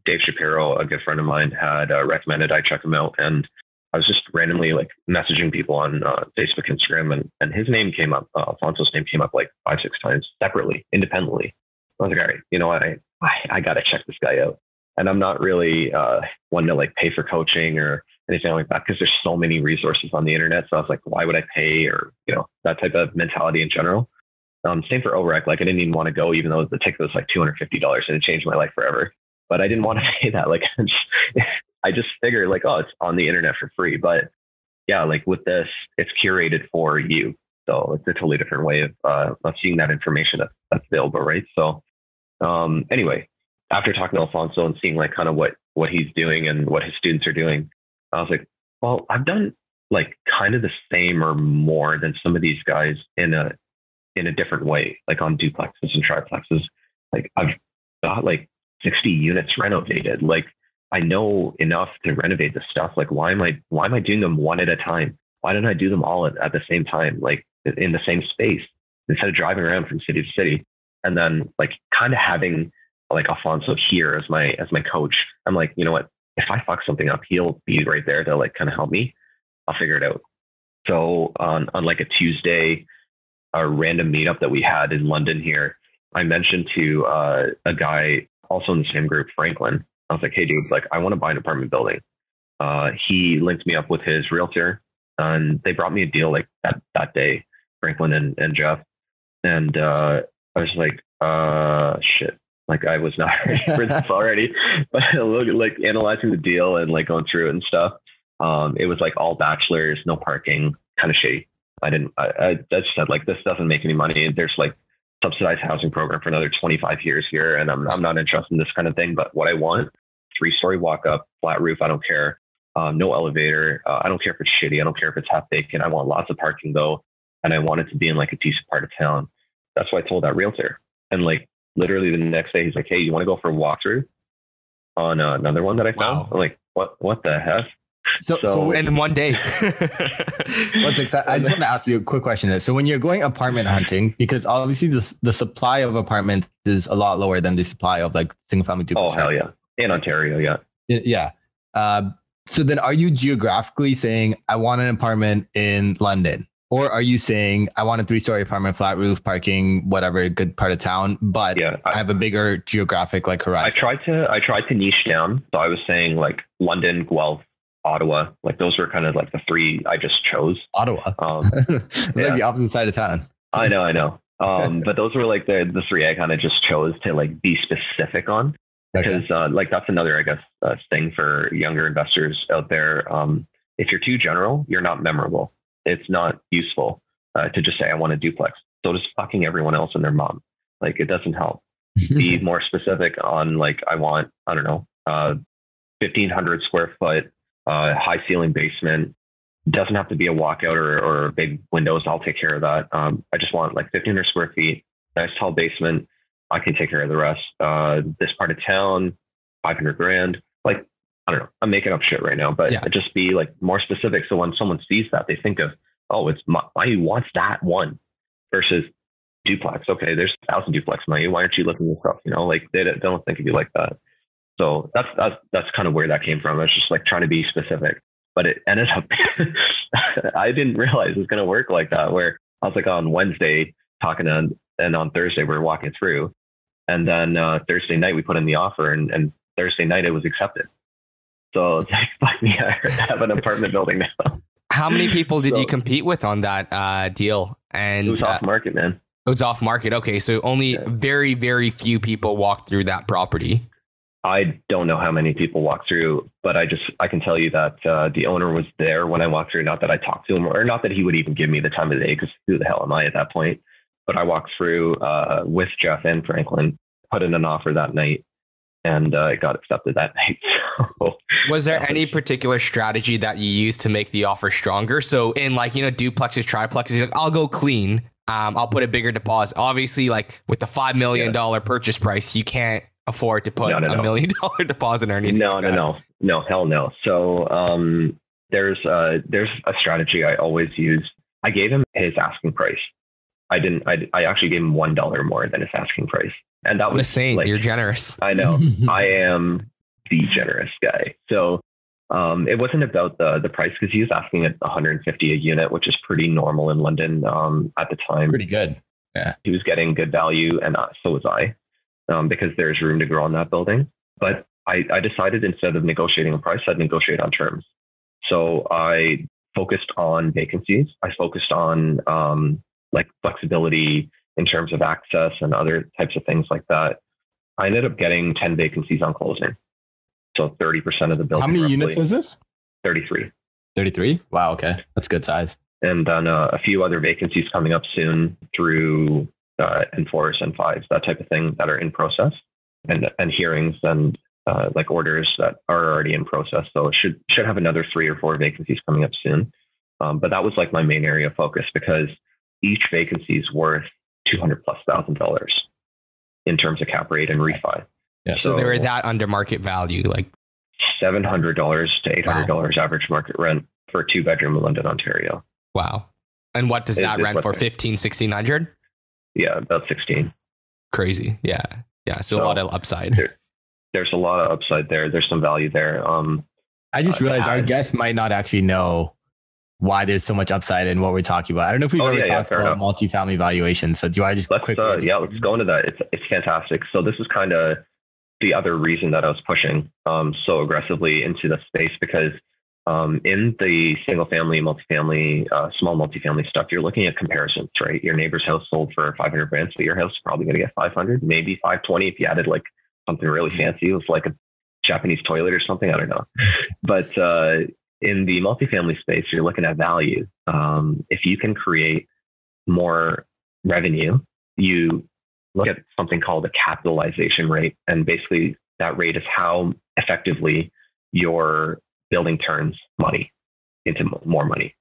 Dave Shapiro, a good friend of mine, had recommended I check him out. And I was just randomly like messaging people on Facebook, Instagram, and his name came up, Alfonso's name came up like 5-6 times separately, independently. I was like, all right, you know what? I got to check this guy out. And I'm not really one to like pay for coaching or anything like that because there's so many resources on the internet. So I was like, why would I pay? Or, you know, that type of mentality in general. Same for OREC. Like I didn't even want to go, even though the ticket was like $250 and it changed my life forever. But I didn't want to pay that. Like I just figured like, oh, it's on the internet for free. But yeah, like with this, it's curated for you. So it's a totally different way of seeing that information that's available, right? So anyway. After talking to Alfonso and seeing like kind of what he's doing and what his students are doing, I was like, well, I've done like kind of the same or more than some of these guys in a different way, like on duplexes and triplexes. Like I've got like 60 units renovated. Like I know enough to renovate this stuff. Like why am I doing them one at a time? Why don't I do them all at the same time, like in the same space instead of driving around from city to city? And then like kind of having like Alfonso here as my coach, I'm like, you know what, if I fuck something up, he'll be right there to like kind of help me. I'll figure it out. So on like a Tuesday, a random meetup that we had in London here, I mentioned to a guy also in the same group, Franklin. I was like, hey dude, like I want to buy an apartment building. He linked me up with his realtor and they brought me a deal like that day, Franklin and Jeff. And I was like, shit. Like I was not ready for this already, but like analyzing the deal and like going through it and stuff. It was like all bachelors, no parking, kind of shitty. I just said like, this doesn't make any money. There's like subsidized housing program for another 25 years here. And I'm not interested in this kind of thing, but what I want, 3-story walk up, flat roof. I don't care. No elevator. I don't care if it's shitty. I don't care if it's half vacant. I want lots of parking though. And I want it to be in like a decent part of town. That's why I told that realtor. And like, literally the next day, he's like, hey, you want to go for a walkthrough on another one that I found? Wow. I'm like, what the heck? So and in one day. I just want to ask you a quick question there. So when you're going apartment hunting, because obviously the supply of apartments is a lot lower than the supply of like single family duplex. Oh, hell yeah. In Ontario, yeah. Yeah. So then are you geographically saying, I want an apartment in London? Or are you saying I want a 3-story apartment, flat roof, parking, whatever, good part of town, but yeah, I have a bigger geographic like horizon? I tried to niche down. So I was saying like London, Guelph, Ottawa, like those were kind of like the three I just chose. Ottawa, like the opposite side of town. I know. But those were like the three I kind of just chose to like be specific on because like that's another, I guess, thing for younger investors out there. If you're too general, you're not memorable. It's not useful to just say, I want a duplex. So does fucking everyone else and their mom. Like, it doesn't help. Be more specific on like, I want, I don't know, 1,500 square foot, high ceiling basement. Doesn't have to be a walkout or big windows. I'll take care of that. I just want like 1,500 square feet, nice tall basement. I can take care of the rest. This part of town, 500 grand. Like, I don't know. I'm making up shit right now, but yeah. Just be like more specific. So when someone sees that, they think of, oh, it's my, who wants that one versus duplex. Okay. There's 1,000 duplex money. Why aren't you looking this up? You know, like they don't think of you like that. So that's kind of where that came from. I was just like trying to be specific, but it ended up, I didn't realize it was going to work like that, where I was like on Wednesday talking to, and on Thursday we were walking through, and then Thursday night we put in the offer, and Thursday night it was accepted. So it's like, fuck me, I have an apartment building now. How many people did you compete with on that deal? And it was off market, man. It was off market. Okay. So only very, very few people walked through that property. I don't know how many people walked through, but I can tell you that the owner was there when I walked through. Not that I talked to him, or not that he would even give me the time of day, because who the hell am I at that point? But I walked through with Jeff and Franklin, put in an offer that night, and it got accepted that night. So, was there any particular strategy that you used to make the offer stronger? So in like, you know, duplexes, triplexes, you're like, I'll go clean. I'll put a bigger deposit. Obviously, like with the $5 million purchase price, you can't afford to put $1 million deposit or anything. No, hell no. So there's a strategy I always use. I gave him his asking price. I actually gave him $1 more than his asking price. And that was the same. Like, you're generous. I know. I am the generous guy. So it wasn't about the price, because he was asking at $150 a unit, which is pretty normal in London at the time. Pretty good. Yeah. He was getting good value, and so was I, because there's room to grow on that building. But I decided, instead of negotiating a price, I'd negotiate on terms. So I focused on vacancies. I focused on like flexibility in terms of access and other types of things like that. I ended up getting 10 vacancies on closing. So 30% of the building. How many units was this? 33. 33? Wow. Okay. That's good size. And then a few other vacancies coming up soon through N4s and N5s, that type of thing, that are in process, and hearings and like orders that are already in process. So it should have another 3 or 4 vacancies coming up soon. But that was like my main area of focus, because each vacancy is worth $200,000+ in terms of cap rate and refi. Yeah. So they were that under market value, like $700 to $800 average market rent for a 2-bedroom in London, Ontario. Wow. And what does that rent for? 1,500, 1,600? Yeah, about 16. Crazy. Yeah. Yeah. So a lot of upside. There's a lot of upside there. There's some value there. I just realized our guests might not actually know why there's so much upside in what we're talking about. I don't know if we've ever talked about multifamily valuation. So do I just quickly? Let's go into that. It's fantastic. So this is kind of the other reason that I was pushing so aggressively into the space, because in the single family, multifamily, small multifamily stuff, you're looking at comparisons, right? Your neighbor's house sold for 500 grand, but your house is probably going to get 500, maybe 520 if you added like something really fancy. It was like a Japanese toilet or something. I don't know. But in the multifamily space, you're looking at value. If you can create more revenue, you look at something called a capitalization rate. And basically that rate is how effectively your building turns money into more money.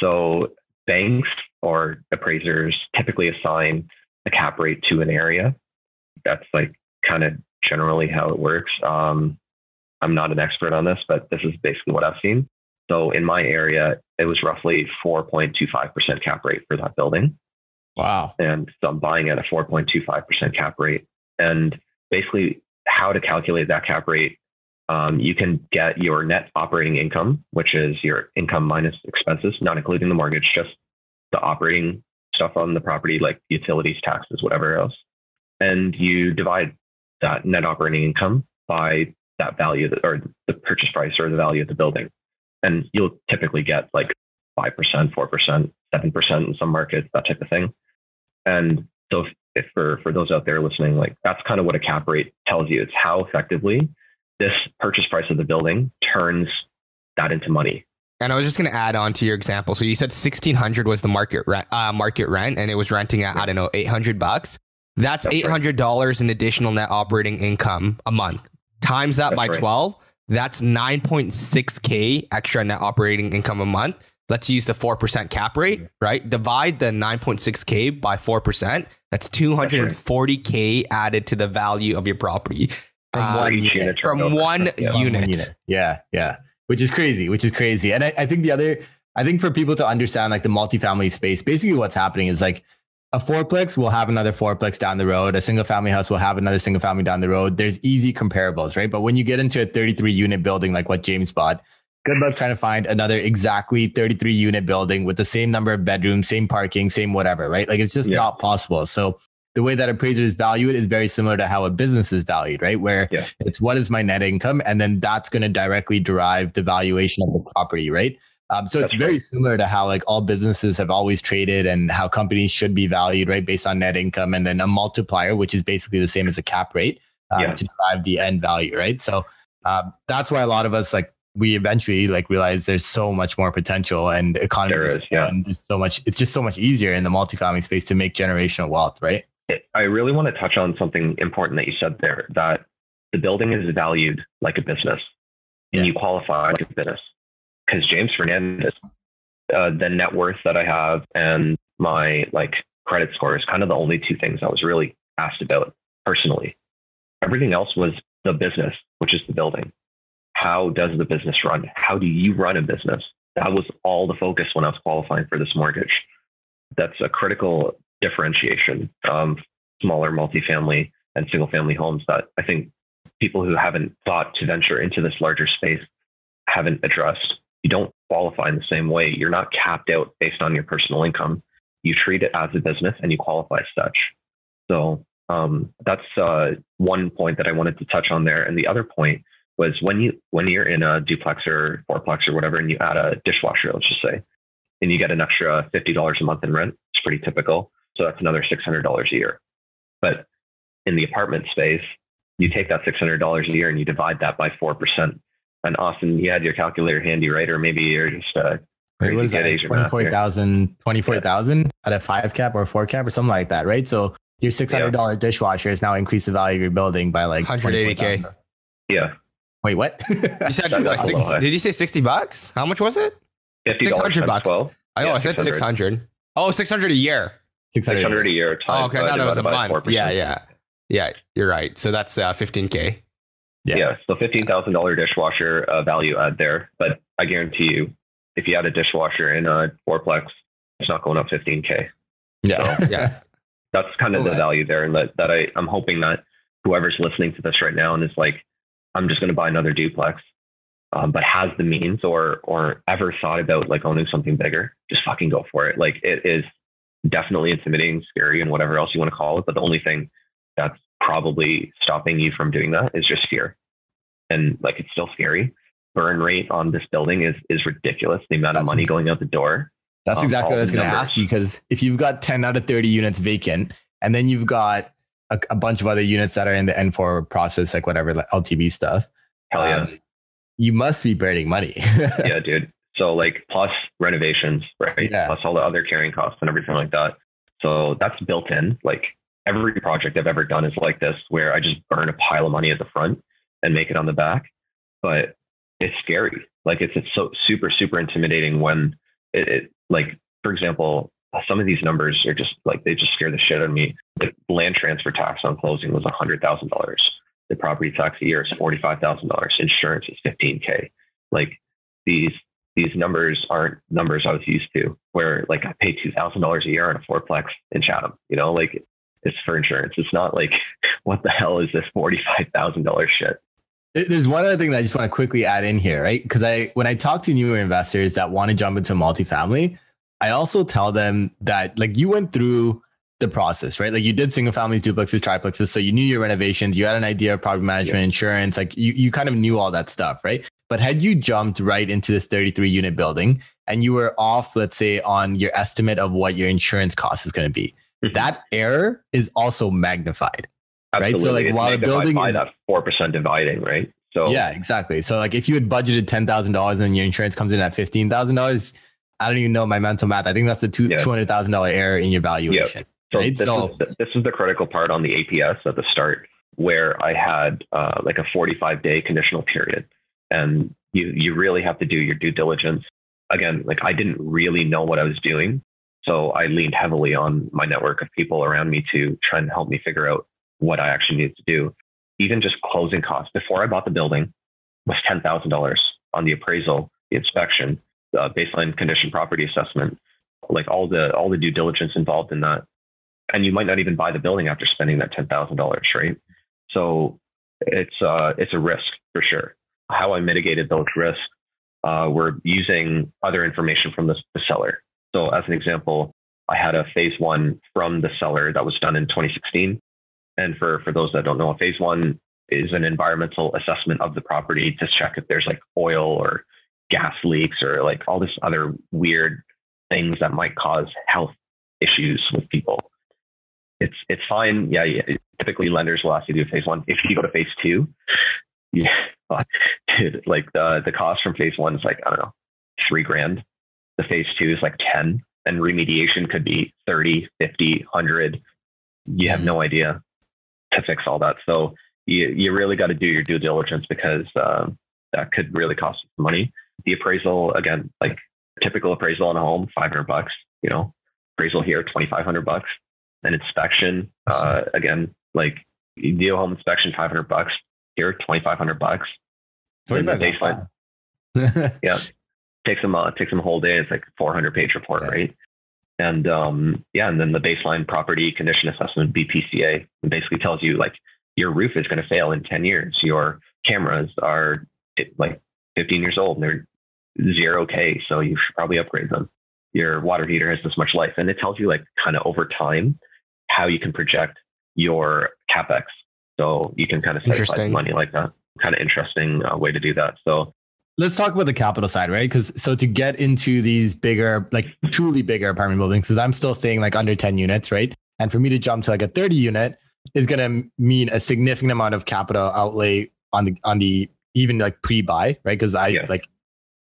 So banks or appraisers typically assign a cap rate to an area. That's like kind of generally how it works. I'm not an expert on this, but this is basically what I've seen. So in my area, it was roughly 4.25% cap rate for that building. Wow. And so I'm buying at a 4.25% cap rate. And basically how to calculate that cap rate, you can get your net operating income, which is your income minus expenses, not including the mortgage, just the operating stuff on the property, like utilities, taxes, whatever else. And you divide that net operating income by that value or the purchase price or the value of the building. And you'll typically get like 5%, 4%, 7% in some markets, that type of thing. And so if for those out there listening, like that's kind of what a cap rate tells you. It's how effectively this purchase price of the building turns that into money. And I was just going to add on to your example. So you said 1,600 was the market rent, and it was renting at, I don't know, $800. That's $800 in additional net operating income a month. Times that by 12, that's 9.6K extra net operating income a month. Let's use the 4% cap rate, right? Divide the 9.6K by 4%. That's 240K added to the value of your property from one unit. Yeah. Yeah. Which is crazy. And I think I think for people to understand like the multifamily space, basically what's happening is like a fourplex will have another fourplex down the road. A single family house will have another single family down the road. There's easy comparables, right? But when you get into a 33 unit building, like what James bought, good luck trying to find another exactly 33 unit building with the same number of bedrooms, same parking, same whatever, right? Like it's just not possible. So the way that appraisers value it is very similar to how a business is valued, right? Where it's what is my net income? And then that's going to directly derive the valuation of the property, right? So that's very similar to how like all businesses have always traded and how companies should be valued, right? Based on net income and then a multiplier, which is basically the same as a cap rate to derive the end value, right? So that's why a lot of us we eventually realize there's so much more potential and economies. There's so much, it's just so much easier in the multifamily space to make generational wealth, right? I really want to touch on something important that you said there, that the building is valued like a business and you qualify like a business. Because James Fernandez, the net worth that I have and my credit score is kind of the only two things I was really asked about personally. Everything else was the business, which is the building. How does the business run? How do you run a business? That was all the focus when I was qualifying for this mortgage. That's a critical differentiation from smaller multifamily and single family homes that I think people who haven't thought to venture into this larger space haven't addressed. You don't qualify in the same way. You're not capped out based on your personal income. You treat it as a business and you qualify as such. So that's one point that I wanted to touch on there. And the other point was when you're in a duplex or fourplex or whatever, and you add a dishwasher, let's just say, and you get an extra $50 a month in rent, it's pretty typical. So that's another $600 a year. But in the apartment space, you take that $600 a year and you divide that by 4%. And Austin, you had your calculator handy, right? Or maybe you're just what is that? 24,000 at a 5 cap or a 4 cap or something like that, right? So your $600 dishwasher has now increased the value of your building by like 180K. Yeah. Wait, what? You said did you say $60? How much was it? $600. I said 600. Oh, 600 a year. 600 a year. Okay, I thought it was a month. 4%. Yeah. You're right. So that's 15K. Yeah. So $15,000 dishwasher value add there. But I guarantee you, if you had a dishwasher in a fourplex, it's not going up 15K. Yeah. So, that's kind of the value there. And that I'm hoping that whoever's listening to this right now and is like, I'm just going to buy another duplex, but has the means or ever thought about owning something bigger, just fucking go for it. It is definitely intimidating, scary, and whatever else you want to call it. But the only thing that's probably stopping you from doing that is just fear. And it's still scary. Burn rate on this building is ridiculous. The amount of money going out the door. That's exactly what I was going to ask you, because if you've got 10 out of 30 units vacant, and then you've got a bunch of other units that are in the N4 process, like LTV stuff, hell yeah, you must be burning money. Yeah, dude. So plus renovations, right? Yeah. Plus all the other carrying costs and everything like that. So that's built in. Every project I've ever done is like this, where I just burn a pile of money at the front and make it on the back. But it's scary. It's so super, super intimidating when for example, some of these numbers are just they just scare the shit out of me. The land transfer tax on closing was $100,000. The property tax a year is $45,000. Insurance is $15K. These numbers aren't numbers I was used to, where I pay $2,000 a year on a fourplex in Chatham, it's for insurance. It's not what the hell is this $45,000 shit? There's one other thing that I just want to quickly add in here, right? Because when I talk to newer investors that want to jump into multifamily, I also tell them that you went through the process, right? You did single families, duplexes, triplexes. So you knew your renovations, you had an idea of property management, insurance, you kind of knew all that stuff, right? But had you jumped right into this 33 unit building and you were off, let's say, on your estimate of what your insurance cost is going to be, that error is also magnified. Absolutely. Right? So while a building by that 4% dividing, right? So yeah, exactly. So if you had budgeted $10,000 and your insurance comes in at $15,000, I don't even know my mental math. I think that's the $200,000 error in your valuation. Yep. So, right? This is the critical part on the APS at the start, where I had a 45-day conditional period, and you really have to do your due diligence. Again, I didn't really know what I was doing. So I leaned heavily on my network of people around me to try and help me figure out what I actually needed to do. Even just closing costs. Before I bought the building, was $10,000 on the appraisal, the inspection, the baseline condition property assessment, like all the due diligence involved in that. And you might not even buy the building after spending that $10,000, right? So it's a risk for sure. How I mitigated those risks were using other information from the seller. So as an example, I had a phase one from the seller that was done in 2016. And for those that don't know, a phase one is an environmental assessment of the property to check if there's like oil or gas leaks or like all this other weird things that might cause health issues with people. It's fine. Yeah. Typically lenders will ask you to do phase one. If you go to phase two, yeah, dude, like the cost from phase one is like, I don't know, $3,000. The phase two is like 10, and remediation could be 30, 50, 100. You have no idea to fix all that. So you really got to do your due diligence because that could really cost you money. The appraisal, again, like typical appraisal on a home, $500, you know, appraisal here, $2,500. An inspection, again, like you do a home inspection, $500 here, $2,500. Baseline. Yeah. Takes them a whole day. It's like a 400-page report, right? And and then the baseline property condition assessment, BPCA, basically tells you like your roof is going to fail in 10 years. Your cameras are like 15 years old and they're $0K. So you should probably upgrade them. Your water heater has this much life. And it tells you like kind of over time how you can project your CapEx. So you can kind of set aside money like that. Kind of interesting way to do that. So let's talk about the capital side, right? Because so to get into these bigger, like truly bigger apartment buildings, because I'm still staying like under 10 units, right? And for me to jump to like a 30 unit is going to mean a significant amount of capital outlay on the even like pre-buy, right? Because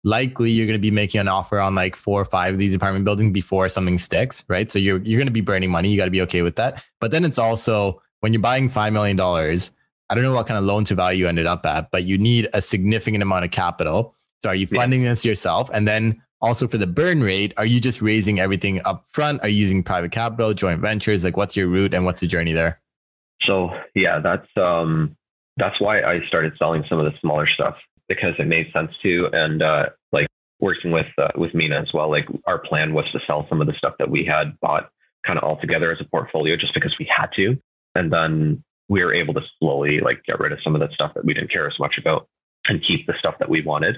likely you're going to be making an offer on like 4 or 5 of these apartment buildings before something sticks, right? So you're going to be burning money. You got to be okay with that. But then it's also when you're buying $5 million, I don't know what kind of loan to value you ended up at, but you need a significant amount of capital. So are you funding this yourself? And then also for the burn rate, are you just raising everything up front? Are you using private capital, joint ventures? Like what's your route and what's the journey there? So yeah, that's why I started selling some of the smaller stuff because it made sense to, and like working with Mina as well, like our plan was to sell some of the stuff that we had bought kind of all together as a portfolio just because we had to. And then we were able to slowly like get rid of some of that stuff that we didn't care as much about and keep the stuff that we wanted.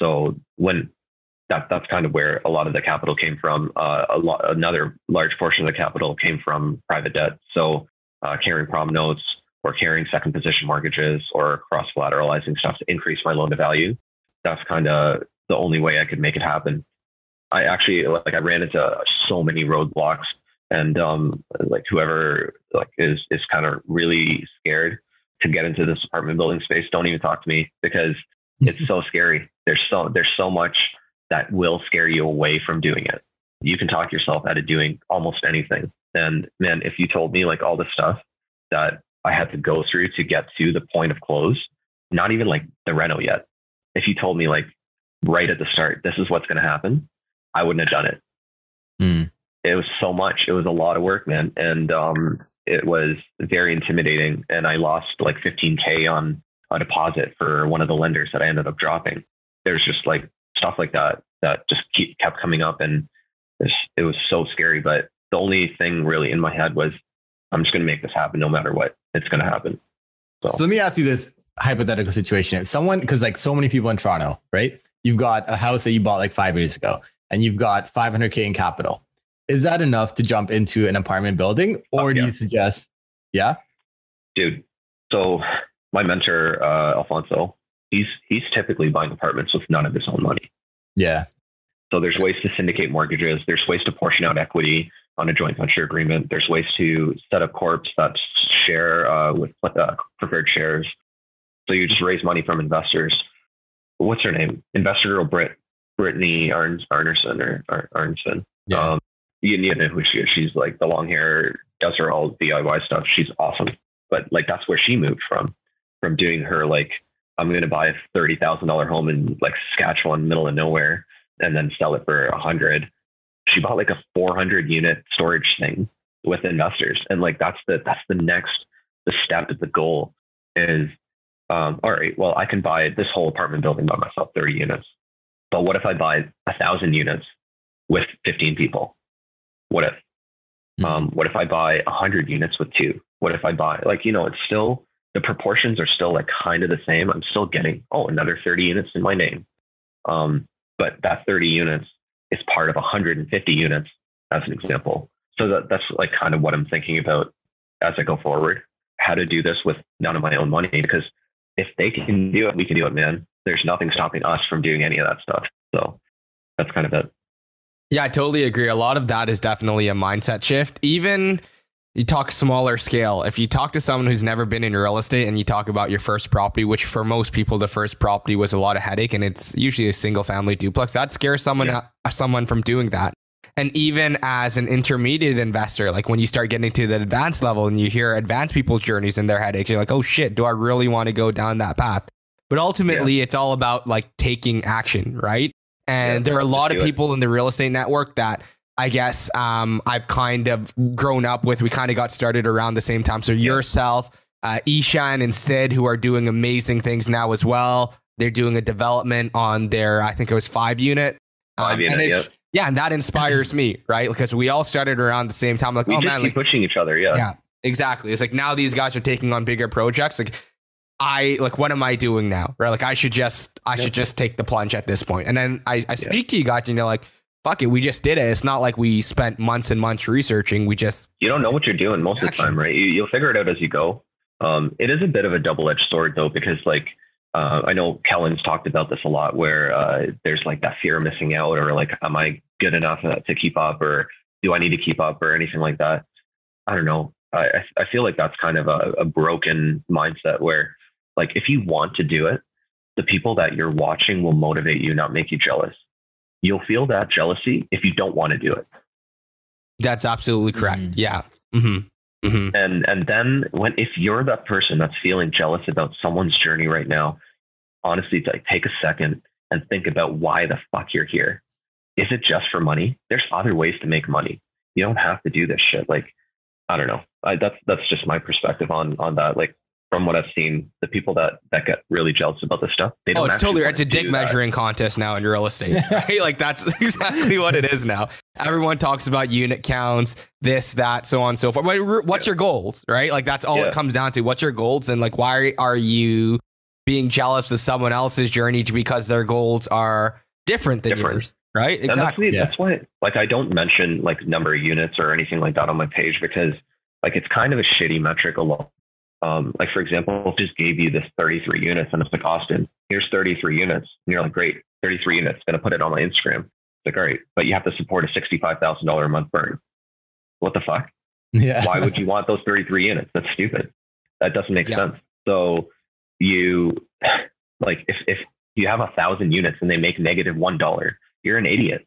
So when that's kind of where a lot of the capital came from. Another large portion of the capital came from private debt. So carrying prom notes or carrying second position mortgages or cross collateralizing stuff to increase my loan to value. That's kind of the only way I could make it happen. I actually, like I ran into so many roadblocks. And like whoever like is kind of really scared to get into this apartment building space, don't even talk to me because it's so scary. There's so much that will scare you away from doing it. You can talk yourself out of doing almost anything. And man, if you told me like all the stuff that I had to go through to get to the point of close, not even like the reno yet. If you told me like right at the start, this is what's going to happen, I wouldn't have done it. Mm. It was so much. It was a lot of work, man. And it was very intimidating. And I lost like $15,000 on a deposit for one of the lenders that I ended up dropping. There's just like stuff like that just kept coming up. And it was so scary. But the only thing really in my head was, I'm just going to make this happen no matter what. It's going to happen. So let me ask you this hypothetical situation. If someone, because like so many people in Toronto, right? You've got a house that you bought like 5 years ago and you've got $500,000 in capital. Is that enough to jump into an apartment building or do you suggest? Yeah. Dude. So my mentor, Alfonso, he's typically buying apartments with none of his own money. Yeah. So there's ways to syndicate mortgages. There's ways to portion out equity on a joint venture agreement. There's ways to set up corps that share with preferred shares. So you just raise money from investors. What's her name? Investor girl, Brittany Arnson. Yeah. You know who she is. She's like the long hair, does her all DIY stuff. She's awesome. But like, that's where she moved from doing her, like, I'm going to buy a $30,000 home in like Saskatchewan, middle of nowhere, and then sell it for $100,000. she bought like a 400 unit storage thing with investors. And like, that's the step of the goal is, all right, well, I can buy this whole apartment building by myself, 30 units. But what if I buy 1,000 units with 15 people? What if? What if I buy 100 units with 2? What if I buy, like, you know, it's still, the proportions are still like kind of the same. I'm still getting, another 30 units in my name. But that 30 units is part of 150 units as an example. So that's like kind of what I'm thinking about as I go forward, how to do this with none of my own money, because if they can do it, we can do it, man. There's nothing stopping us from doing any of that stuff. So that's kind of it. Yeah, I totally agree. A lot of that is definitely a mindset shift. Even you talk smaller scale. If you talk to someone who's never been in real estate and you talk about your first property, which for most people, the first property was a lot of headache and it's usually a single family duplex, that scares someone from doing that. And even as an intermediate investor, like when you start getting to the advanced level and you hear advanced people's journeys and their headaches, you're like, oh shit, do I really want to go down that path? But ultimately it's all about like taking action, right? And there are a lot of people in the real estate network that I guess I've kind of grown up with. We kind of got started around the same time. So yourself, Ishan and Sid, who are doing amazing things now as well. They're doing a development on their, I think it was 5 unit. Yeah, and that inspires me, right? Because we all started around the same time. Like, we keep pushing each other. Yeah, exactly. It's like now these guys are taking on bigger projects. Like, what am I doing now? Right? Like I should just take the plunge at this point. And then I speak to you guys and you're like, fuck it, we just did it. It's not like we spent months and months researching. You don't know what you're doing most of the time, right? You'll figure it out as you go. It is a bit of a double-edged sword though, because like, I know Kellen's talked about this a lot where there's like that fear of missing out or like, am I good enough to keep up or do I need to keep up or anything like that? I don't know. I feel like that's kind of a broken mindset where, like, if you want to do it, the people that you're watching will motivate you, not make you jealous. You'll feel that jealousy if you don't want to do it. That's absolutely correct. Mm-hmm. Yeah. Mm-hmm. Mm-hmm. And then if you're that person that's feeling jealous about someone's journey right now, honestly, like, take a second and think about why the fuck you're here. Is it just for money? There's other ways to make money. You don't have to do this shit. Like, I don't know. That's just my perspective on that. Like, from what I've seen, the people that get really jealous about this stuff, they don't. It's a dick measuring contest now in real estate, right? Like that's exactly what it is now. Everyone talks about unit counts, this, that, so on and so forth. But what's your goals, right? Like that's all it comes down to. What's your goals? And like, why are you being jealous of someone else's journey because their goals are different than yours, right? Exactly. That's why, like, I don't mention like number of units or anything like that on my page because like, it's kind of a shitty metric a lot. Like, for example, just gave you this 33 units and it's like, Austin, here's 33 units. And you're like, great, 33 units. Going to put it on my Instagram. It's like, all right, but you have to support a $65,000 a month burn. What the fuck? Yeah. Why would you want those 33 units? That's stupid. That doesn't make sense. So you like, if you have 1,000 units and they make -$1, you're an idiot.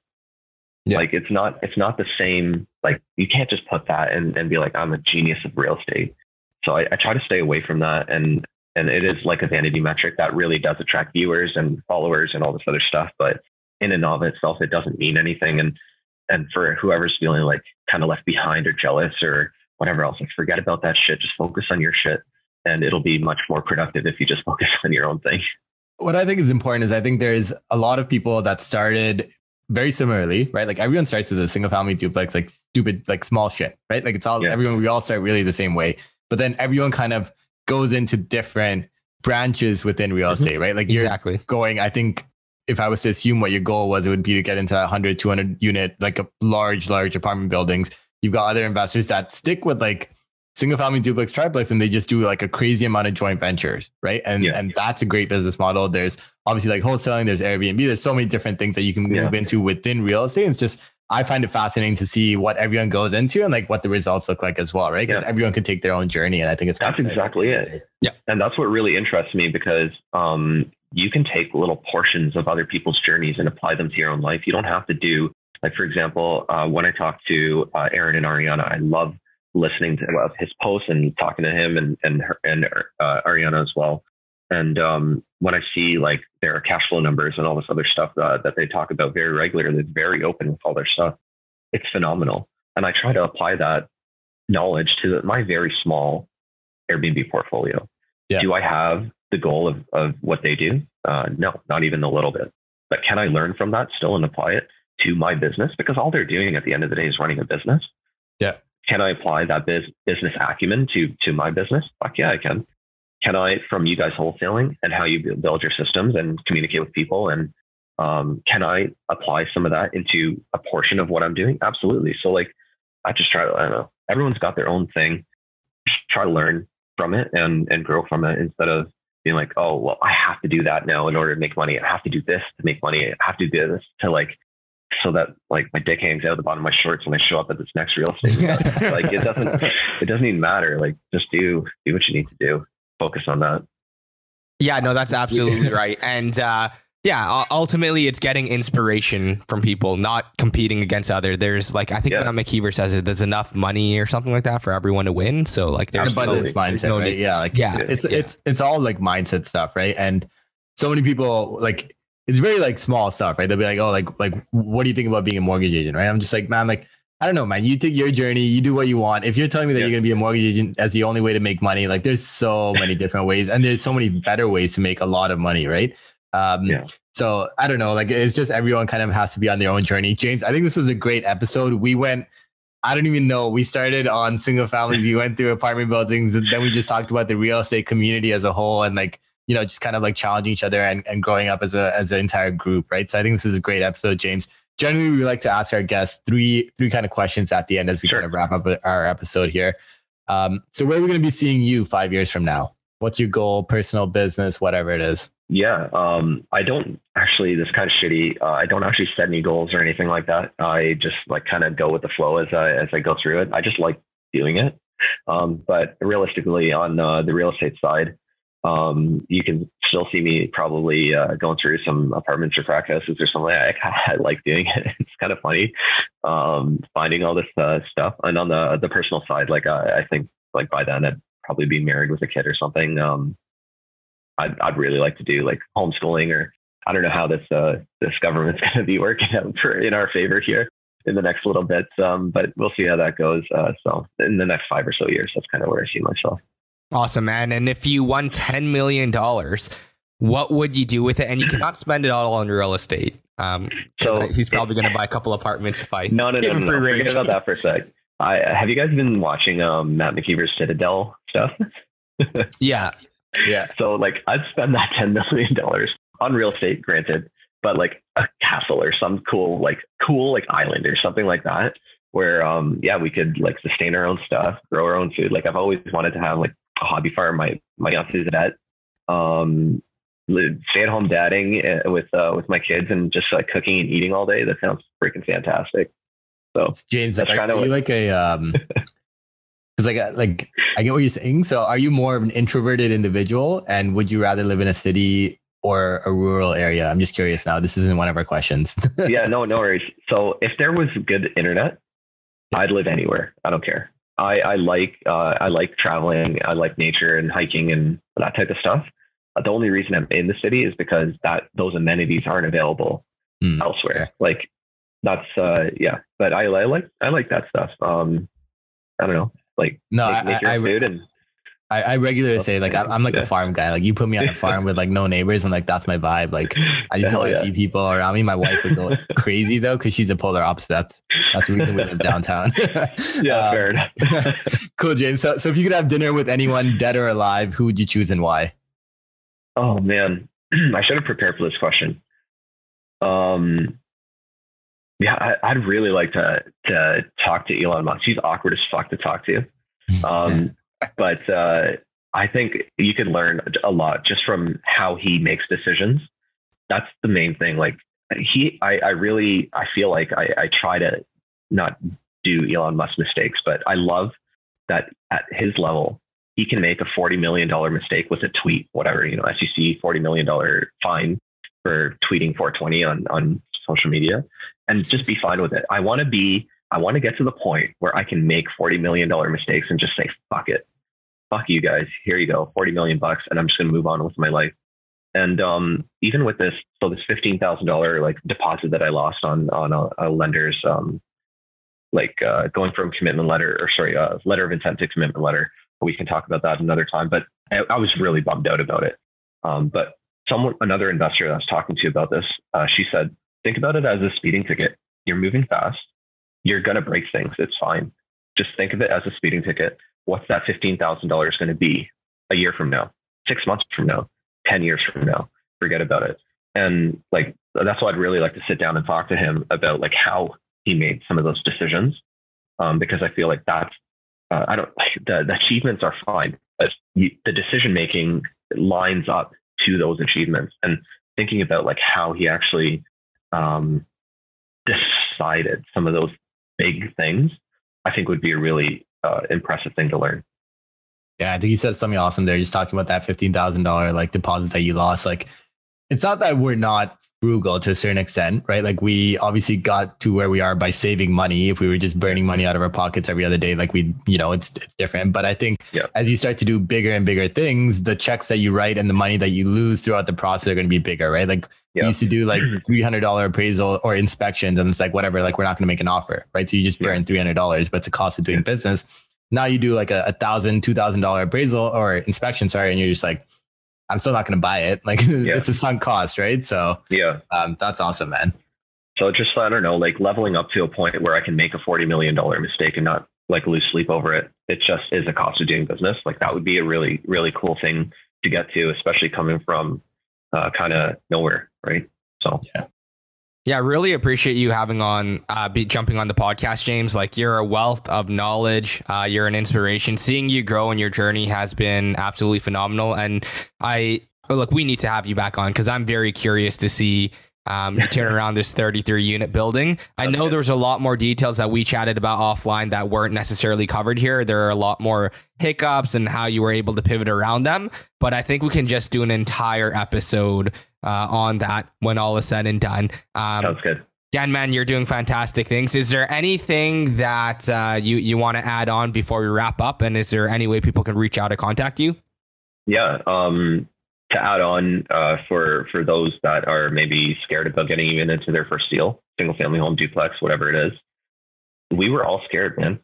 Yeah. Like, it's not the same. Like, you can't just put that and be like, I'm a genius of real estate. So I try to stay away from that. And it is like a vanity metric that really does attract viewers and followers and all this other stuff. But in and of itself, it doesn't mean anything. And for whoever's feeling like kind of left behind or jealous or whatever else, like forget about that shit. Just focus on your shit. And it'll be much more productive if you just focus on your own thing. What I think is important is I think there's a lot of people that started very similarly, right? Like everyone starts with a single family duplex, like stupid, like small shit, right? Like it's all, we all start really the same way. But then everyone kind of goes into different branches within real estate, right? Like you're going, I think if I was to assume what your goal was, it would be to get into 100, 200 unit, like a large apartment buildings. You've got other investors that stick with like single family duplex, triplex, and they just do like a crazy amount of joint ventures, right? And that's a great business model. There's obviously like wholesaling, there's Airbnb, there's so many different things that you can move into within real estate. It's just, I find it fascinating to see what everyone goes into and like what the results look like as well, right? Because everyone can take their own journey, and I think that's exactly it. Yeah, and that's what really interests me because you can take little portions of other people's journeys and apply them to your own life. You don't have to do, like for example, when I talk to Aaron and Ariana, I love listening to his posts and talking to him and Ariana as well. And when I see like their cash flow numbers and all this other stuff that they talk about very regularly, they're very open with all their stuff. it's phenomenal. And I try to apply that knowledge to my very small Airbnb portfolio. Yeah. Do I have the goal of what they do? No, not even a little bit. But can I learn from that still and apply it to my business? Because all they're doing at the end of the day is running a business. Yeah. Can I apply that business acumen to my business? Fuck yeah, I can. Can I, from you guys wholesaling and how you build your systems and communicate with people, and can I apply some of that into a portion of what I'm doing? Absolutely. So like, I just try to, I don't know, everyone's got their own thing. Just try to learn from it and grow from it, instead of being like, oh, well, I have to do that now in order to make money. I have to do this to make money. I have to do this to like, so that like my dick hangs out at the bottom of my shorts when I show up at this next real estate event. Like it doesn't even matter. Like just do what you need to do. Focus on that. Yeah, no, that's absolutely right. And yeah, ultimately it's getting inspiration from people, not competing against others. There's like, I think Matt McKeever says it, there's enough money or something like that for everyone to win. So like there's abundance mindset, no right? Yeah. Like, yeah, it's all like mindset stuff. Right. And so many people like, it's very like small stuff, right? They'll be like, oh, like, what do you think about being a mortgage agent? Right. I'm just like, man, like, I don't know, man, you take your journey, you do what you want. If you're telling me that you're going to be a mortgage agent as the only way to make money, like there's so many different ways, and there's so many better ways to make a lot of money. Right. So I don't know, like, it's just, everyone kind of has to be on their own journey. James, I think this was a great episode. We went, I don't even know. We started on single families. You went through apartment buildings, and then we just talked about the real estate community as a whole. And like, you know, just kind of like challenging each other and growing up as an entire group. Right. So I think this is a great episode, James. Generally, we like to ask our guests three kind of questions at the end as we kind of wrap up our episode here. So where are we going to be seeing you 5 years from now? What's your goal, personal, business, whatever it is? Yeah. I don't actually, this kind of shitty, I don't actually set any goals or anything like that. I just like kind of go with the flow as I go through it. I just like doing it. But realistically on the real estate side, you can still see me probably going through some apartments or crack houses or something. I like doing it. It's kind of funny finding all this stuff. And on the personal side, like I think like by then I'd probably be married with a kid or something. I'd really like to do like homeschooling, or I don't know how this government's going to be working out in our favor here in the next little bit. But we'll see how that goes. So in the next 5 or so years, that's kind of where I see myself. Awesome, man. And if you won $10 million, what would you do with it? And you cannot spend it all on real estate. So he's probably going to buy a couple apartments if I... No. Forget about that for a sec. Have you guys been watching Matt McKeever's Citadel stuff? Yeah. So like I'd spend that $10 million on real estate, granted, but like a castle or some cool island or something like that, where we could like sustain our own stuff, grow our own food. Like I've always wanted to have like a hobby farm. My aunt is that stay at home dadding with my kids and just like cooking and eating all day. That sounds freaking fantastic. So James, that's kind of like a because like I get what you're saying. So are you more of an introverted individual, and would you rather live in a city or a rural area? I'm just curious now. This isn't one of our questions. Yeah, no worries. So if there was good internet, I'd live anywhere. I don't care. I like traveling. I like nature and hiking and that type of stuff. The only reason I'm in the city is because those amenities aren't available elsewhere. Like that's But I like that stuff. I don't know. Like no, nature, food, and I regularly say like I'm like a farm guy. Like you put me on a farm with like no neighbors, and like that's my vibe. Like I just don't see people around me. My wife would go crazy though, because she's a polar opposite. That's the reason we live downtown. Yeah, fair enough. Cool, James. So if you could have dinner with anyone, dead or alive, who would you choose and why? Oh man, I should have prepared for this question. I'd really like to talk to Elon Musk. He's awkward as fuck to talk to. But I think you could learn a lot just from how he makes decisions. That's the main thing. Like I feel like I try to not do Elon Musk mistakes, but I love that at his level, he can make a $40 million mistake with a tweet, whatever, you know, SEC $40 million fine for tweeting 420 on social media, and just be fine with it. I want to get to the point where I can make $40 million mistakes and just say, fuck it. Fuck you guys. Here you go. $40 million bucks. And I'm just going to move on with my life. And even with this, so this $15,000 like deposit that I lost on a lender's like going from commitment letter or letter of intent to commitment letter. We can talk about that another time, but I was really bummed out about it. But another investor that I was talking to about this, she said, think about it as a speeding ticket. You're moving fast. You're going to break things. It's fine. Just think of it as a speeding ticket. What's that $15,000 going to be a year from now, 6 months from now, 10 years from now? Forget about it. And like, that's why I'd really like to sit down and talk to him about like how he made some of those decisions. Because I feel like that's, the achievements are fine, but the decision-making lines up to those achievements, and thinking about like how he actually decided some of those big things, I think would be a really impressive thing to learn. Yeah. I think you said something awesome there. Just talking about that $15,000 like deposit that you lost. Like, it's not that we're not frugal to a certain extent, right? Like, we obviously got to where we are by saving money. If we were just burning money out of our pockets every other day, like it's different. But I think as you start to do bigger and bigger things, the checks that you write and the money that you lose throughout the process are going to be bigger, right? Like we used to do like $300 appraisal or inspections, and it's like, whatever, like we're not going to make an offer, right? So you just burn $300, but it's a cost of doing business. Now you do like a $1,000, $2,000 appraisal or inspection, and you're just like, I'm still not going to buy it. Like it's a sunk cost, right? So that's awesome, man. So just, I don't know, like leveling up to a point where I can make a $40 million mistake and not like lose sleep over it. It just is a cost of doing business. Like, that would be a really, really cool thing to get to, especially coming from kind of nowhere, right? So yeah, really appreciate you having on, jumping on the podcast, James. Like, you're a wealth of knowledge. You're an inspiration. Seeing you grow in your journey has been absolutely phenomenal. And we need to have you back on, because I'm very curious to see you turn around this 33 unit building. I know there's a lot more details that we chatted about offline that weren't necessarily covered here. There are a lot more hiccups and how you were able to pivot around them. But I think we can just do an entire episode on that when all is said and done. Sounds good. Again, man, you're doing fantastic things. Is there anything that you want to add on before we wrap up? And is there any way people can reach out or contact you? Yeah. To add on, for those that are maybe scared about getting even into their first deal, single family home, duplex, whatever it is, we were all scared, man.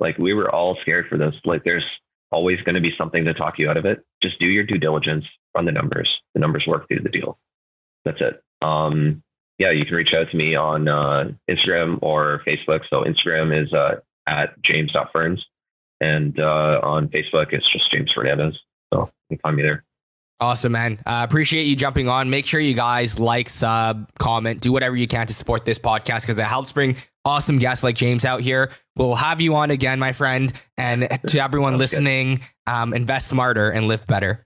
Like, we were all scared for this. Like, there's always going to be something to talk you out of it. Just do your due diligence on the numbers. The numbers work through the deal. That's it. You can reach out to me on Instagram or Facebook. So Instagram is at james.ferns, and on Facebook it's just James Fernandez. So you can find me there. Awesome, man. Appreciate you jumping on. Make sure you guys like, sub, comment, do whatever you can to support this podcast, because it helps bring awesome guests like James out here. We'll have you on again, my friend. And to everyone listening, invest smarter and live better.